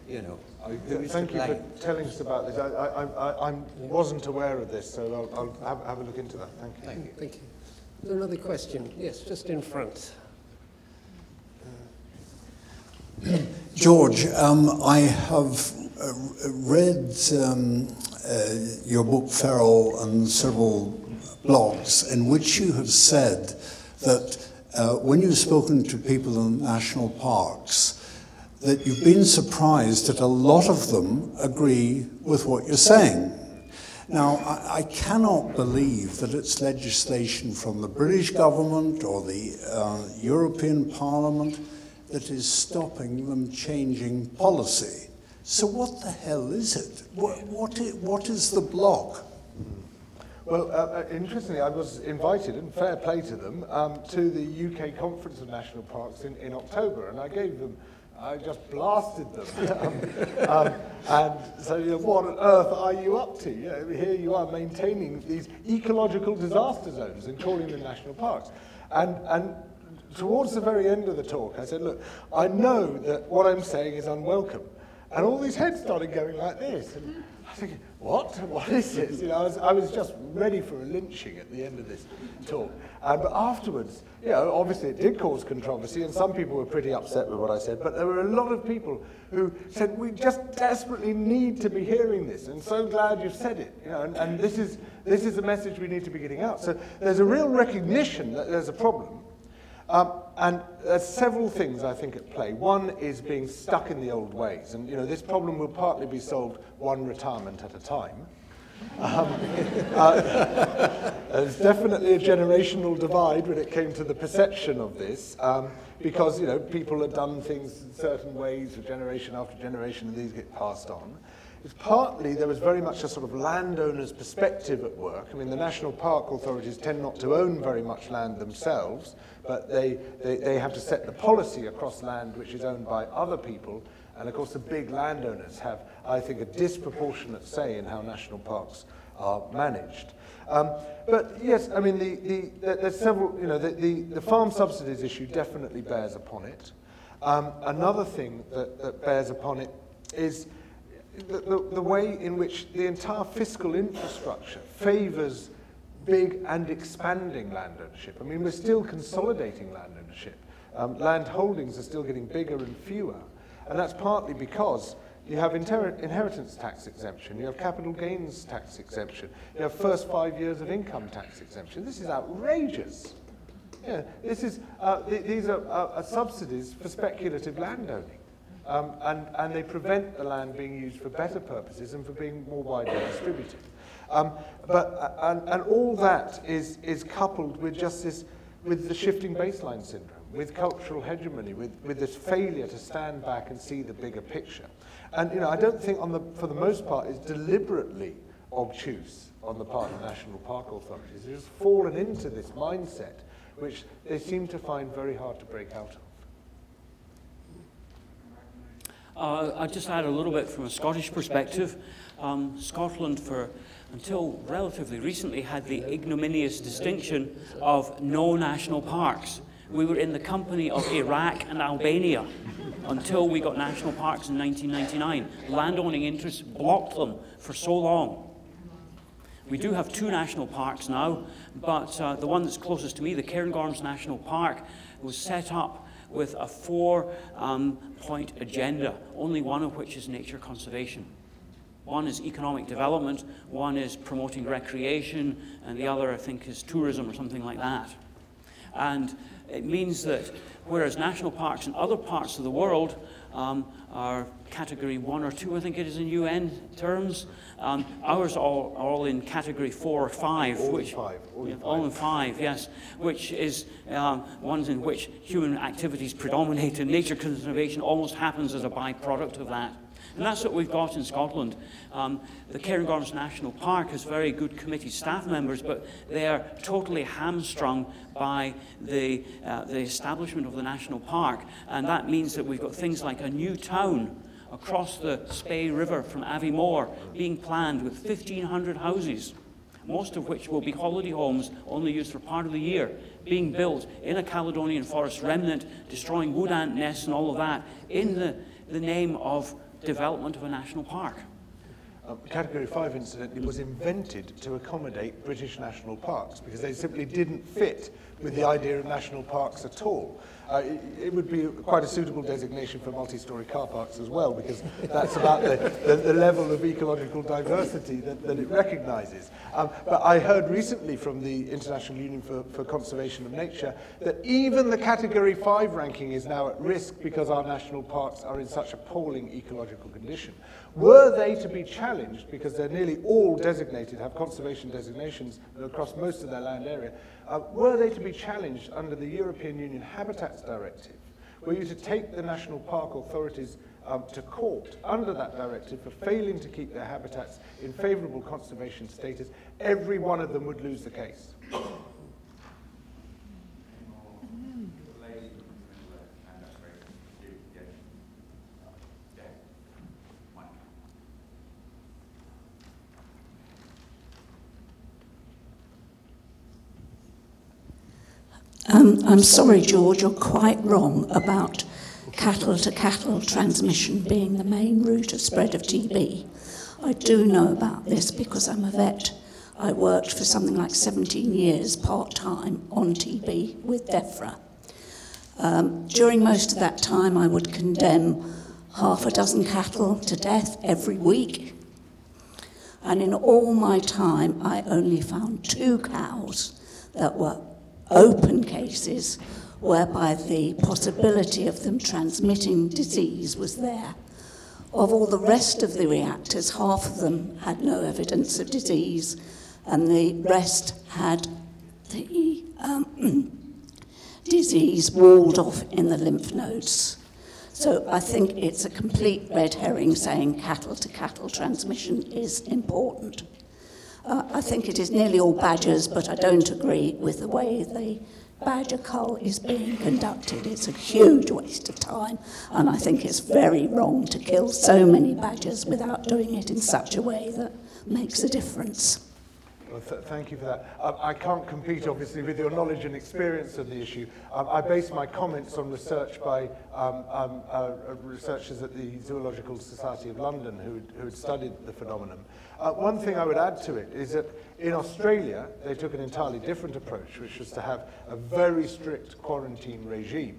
Thank you for telling us about this. I wasn't aware of this, so I'll have a look into that. Thank you. Thank you. Thank you. Is there another question? Yes, just in front. George, I have read your book Feral and several blogs in which you have said that when you've spoken to people in national parks, that you've been surprised that a lot of them agree with what you're saying. Now, I cannot believe that it's legislation from the British government or the European Parliament that is stopping them changing policy. So what the hell is it? What is the block? Well, interestingly, I was invited, and fair play to them, to the UK Conference of National Parks in October, and I just blasted them. And so, what on earth are you up to? Here you are maintaining these ecological disaster zones and calling them national parks. And towards the very end of the talk, I said, look, I know that what I'm saying is unwelcome. And all these heads started going like this. And I think, what is this? You know, I was just ready for a lynching at the end of this talk. But afterwards, you know, obviously it did cause controversy, and some people were pretty upset with what I said, but there were a lot of people who said, we just desperately need to be hearing this, and so glad you've said it, you know, and this is the message we need to be getting out. So there's a real recognition that there's a problem. And there's several things I think at play. One is being stuck in the old ways, and you know this problem will partly be solved one retirement at a time. There's definitely a generational divide when it came to the perception of this, because you know people have done things in certain ways for generation after generation, and these get passed on. It's partly there was very much a sort of landowner's perspective at work. I mean, the national park authorities tend not to own very much land themselves, but they have to set the policy across land which is owned by other people. And of course, the big landowners have, I think, a disproportionate say in how national parks are managed. But yes, I mean, there's several, you know, the farm subsidies issue definitely bears upon it. Another thing that bears upon it is the way in which the entire fiscal infrastructure favours big and expanding land ownership. I mean, we're still consolidating land ownership. Land holdings are still getting bigger and fewer. And that's partly because you have inheritance tax exemption, you have capital gains tax exemption, you have first 5 years of income tax exemption. This is outrageous. Yeah, this is, these are subsidies for speculative landowning. And they prevent the land being used for better purposes and for being more widely distributed. And all that is coupled with just this, with the shifting baseline syndrome, with cultural hegemony, with this failure to stand back and see the bigger picture. And you know, I don't think, for the most part, it's deliberately obtuse on the part of national park authorities. They've just fallen into this mindset, which they seem to find very hard to break out of. I'll just add a little bit from a Scottish perspective. Scotland, until relatively recently, had the ignominious distinction of no national parks. We were in the company of Iraq and Albania until we got national parks in 1999. Landowning interests blocked them for so long. We do have two national parks now, but the one that's closest to me, the Cairngorms National Park, was set up with a four-point agenda, only one of which is nature conservation. One is economic development, one is promoting recreation, and the other, I think, is tourism or something like that. And it means that whereas national parks in other parts of the world are category 1 or 2, I think it is in UN terms, ours are all in category 4 or 5. All in five, yes, which is ones in which human activities predominate and nature conservation almost happens as a byproduct of that. And that's what we've got in Scotland. The Cairngorms National Park has very good committee staff members, but they are totally hamstrung by the establishment of the national park. And that means that we've got things like a new town across the Spey River from Aviemore being planned with 1,500 houses, most of which will be holiday homes only used for part of the year, being built in a Caledonian forest remnant, destroying wood ant nests and all of that, in the name of development of a national park. Category 5, incidentally, was invented to accommodate British national parks because they simply didn't fit with the idea of national parks at all. It would be quite a suitable designation for multi-storey car parks as well, because that's about the level of ecological diversity that it recognises. But I heard recently from the International Union for Conservation of Nature that even the Category 5 ranking is now at risk because our national parks are in such appalling ecological condition. Were they to be challenged, because they're nearly all designated, have conservation designations across most of their land area, were they to be challenged under the European Union Habitats Directive, were you to take the national park authorities to court under that directive for failing to keep their habitats in favourable conservation status, every one of them would lose the case. I'm sorry, George, you're quite wrong about cattle-to-cattle transmission being the main route of spread of TB. I do know about this because I'm a vet. I worked for something like 17 years part-time on TB with DEFRA. During most of that time, I would condemn half a dozen cattle to death every week. And in all my time, I only found 2 cows that were open cases whereby the possibility of them transmitting disease was there. Of all the rest of the reactors, half of them had no evidence of disease, and the rest had the disease walled off in the lymph nodes. So I think it's a complete red herring saying cattle-to-cattle transmission is important. I think it is nearly all badgers, but I don't agree with the way the badger cull is being conducted. It's a huge waste of time, and I think it's very wrong to kill so many badgers without doing it in such a way that makes a difference. Well, thank you for that. I can't compete, obviously, with your knowledge and experience of the issue. I base my comments on research by researchers at the Zoological Society of London who had studied the phenomenon. One thing I would add to it is that in Australia, they took an entirely different approach, which was to have a very strict quarantine regime,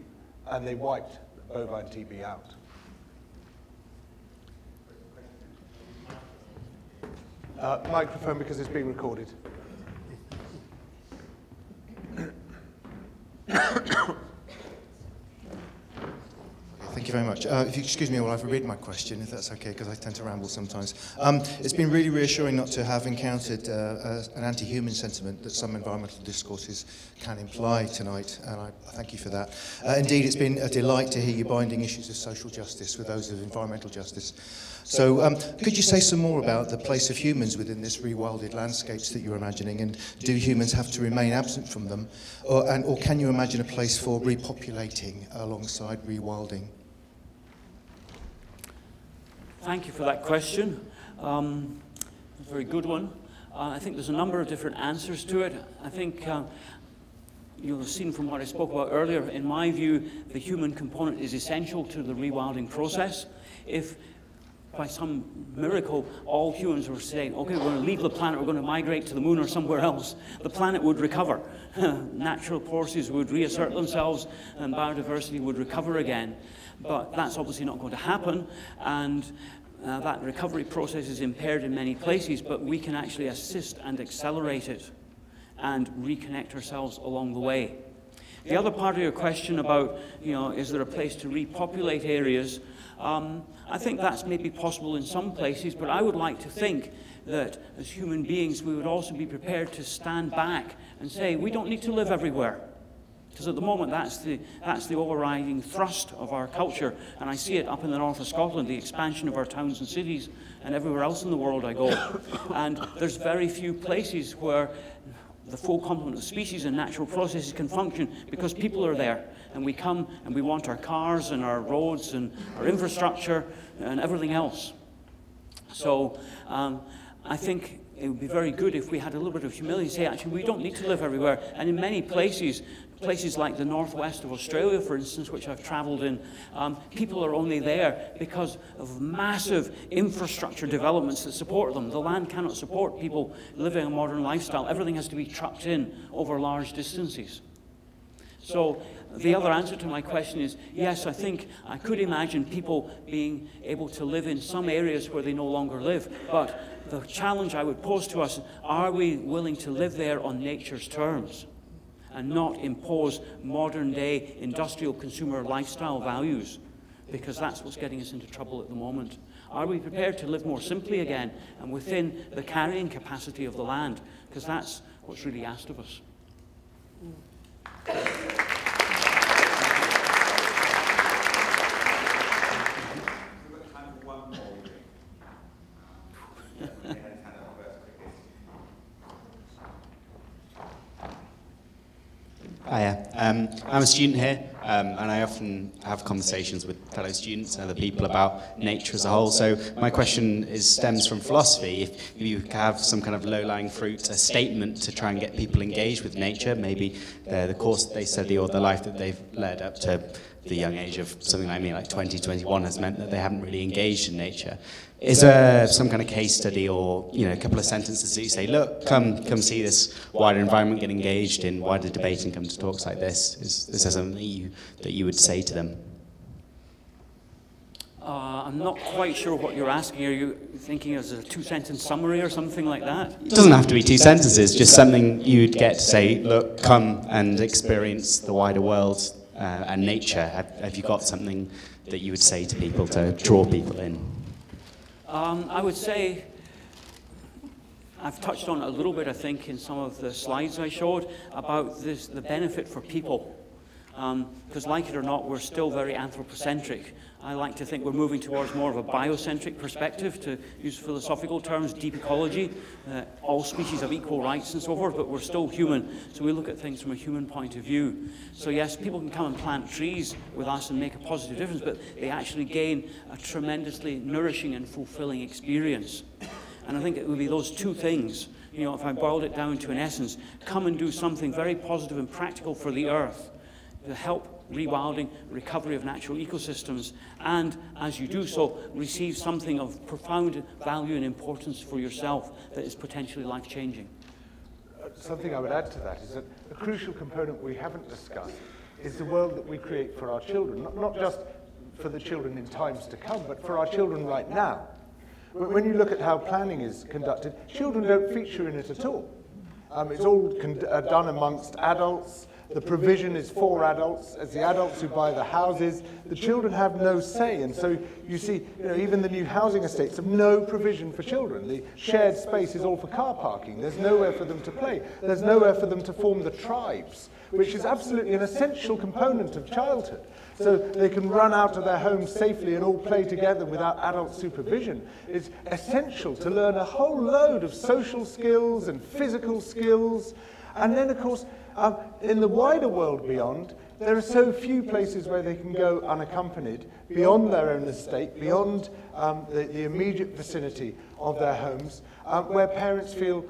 and they wiped bovine TB out. Microphone, because it's being recorded. Thank you very much. If you excuse me, well, I've read my question, if that's okay, because I tend to ramble sometimes. It's been really reassuring not to have encountered an anti-human sentiment that some environmental discourses can imply tonight, and I thank you for that. Indeed, it's been a delight to hear you binding issues of social justice with those of environmental justice. So could you say some more about the place of humans within this rewilded landscapes that you're imagining, and do humans have to remain absent from them, or can you imagine a place for repopulating alongside rewilding? Thank you for that question. A very good one. I think there's a number of different answers to it. I think you'll have seen from what I spoke about earlier, in my view, the human component is essential to the rewilding process. If by some miracle, all humans were saying, okay, we're going to leave the planet, we're going to migrate to the moon or somewhere else, the planet would recover. Natural forces would reassert themselves and biodiversity would recover again. But that's obviously not going to happen, and that recovery process is impaired in many places, but we can actually assist and accelerate it and reconnect ourselves along the way. The other part of your question about, you know, is there a place to repopulate areas? I think that's maybe possible in some places, but I would like to think that as human beings, we would also be prepared to stand back and say, we don't need to live everywhere. Because at the moment, that's the overriding thrust of our culture. And I see it up in the north of Scotland, the expansion of our towns and cities, and everywhere else in the world I go. And there's very few places where the full complement of species and natural processes can function because people are there, and we come and we want our cars and our roads and our infrastructure and everything else. So I think it would be very good if we had a little bit of humility to say, actually, we don't need to live everywhere. And in many places, places like the northwest of Australia, for instance, which I've travelled in, people are only there because of massive infrastructure developments that support them. The land cannot support people living a modern lifestyle. Everything has to be trucked in over large distances. So the other answer to my question is, yes, I think I could imagine people being able to live in some areas where they no longer live, but the challenge I would pose to us, are we willing to live there on nature's terms and not impose modern-day industrial consumer lifestyle values? Because that's what's getting us into trouble at the moment. Are we prepared to live more simply again and within the carrying capacity of the land? Because that's what's really asked of us. Hiya. I'm a student here, and I often have conversations with fellow students and other people about nature as a whole. So my question stems from philosophy. If you have some kind of low-lying fruit, a statement to try and get people engaged with nature, maybe the course that they study or the life that they've led up to the young age of something like me, like 20, 21, has meant that they haven't really engaged in nature. Is there some kind of case study or, you know, a couple of sentences that you say, look, come see this wider environment, get engaged in wider debate and come to talks like this? Is there something that you would say to them? I'm not quite sure what you're asking. Are you thinking as a two-sentence summary or something like that? It doesn't have to be two sentences, just something you'd get to say, look, come and experience the wider world and nature. Have you got something that you would say to people to draw people in? I would say, I've touched on it a little bit, I think, in some of the slides I showed, about this, the benefit for people. Because like it or not, we're still very anthropocentric. I like to think we're moving towards more of a biocentric perspective, to use philosophical terms, deep ecology, all species have equal rights and so forth, but we're still human, so we look at things from a human point of view. So yes, people can come and plant trees with us and make a positive difference, but they actually gain a tremendously nourishing and fulfilling experience. And I think it would be those two things, you know, if I boiled it down to an essence, come and do something very positive and practical for the earth, to help rewilding, recovery of natural ecosystems, and as you do so, receive something of profound value and importance for yourself that is potentially life-changing. Something I would add to that is that a crucial component we haven't discussed is the world that we create for our children, not just for the children in times to come, but for our children right now. When you look at how planning is conducted, children don't feature in it at all. It's all done amongst adults. The provision is for adults. It's the adults who buy the houses. The children have no say. And so you see, you know, even the new housing estates have no provision for children. The shared space is all for car parking. There's nowhere for them to play. There's nowhere for them to form the tribes, which is absolutely an essential component of childhood. So they can run out of their homes safely and all play together without adult supervision. It's essential to learn a whole load of social skills and physical skills. And then, of course, in the wider world beyond, there are so few places where they can go unaccompanied, beyond their own estate, beyond the immediate vicinity of their homes, where parents feel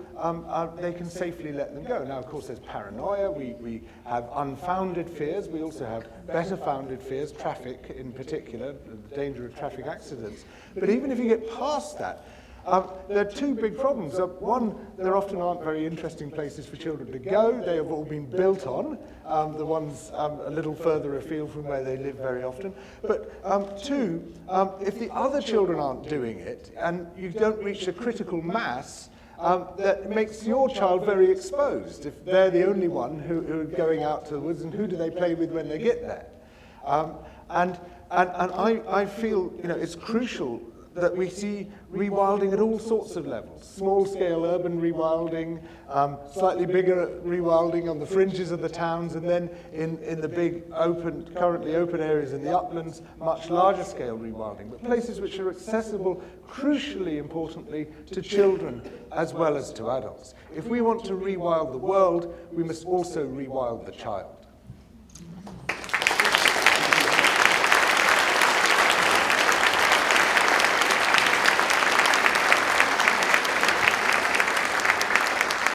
they can safely let them go. Now, of course, there's paranoia. We have unfounded fears. We also have better-founded fears, traffic in particular, the danger of traffic accidents. But even if you get past that, there are two big problems. One, there often aren't very interesting places for children to go. They have all been built on, the ones a little further afield from where they live very often. But two, if the other children aren't doing it and you don't reach a critical mass, that makes your child very exposed if they're the only one who are going out to the woods, and who do they play with when they get there? And I feel, you know, it's crucial that we see rewilding at all sorts of levels. Small-scale urban rewilding, slightly bigger rewilding on the fringes of the towns, and then in the big open, currently open areas in the uplands, much larger-scale rewilding. But places which are accessible, crucially importantly, to children as well as to adults. If we want to rewild the world, we must also rewild the child.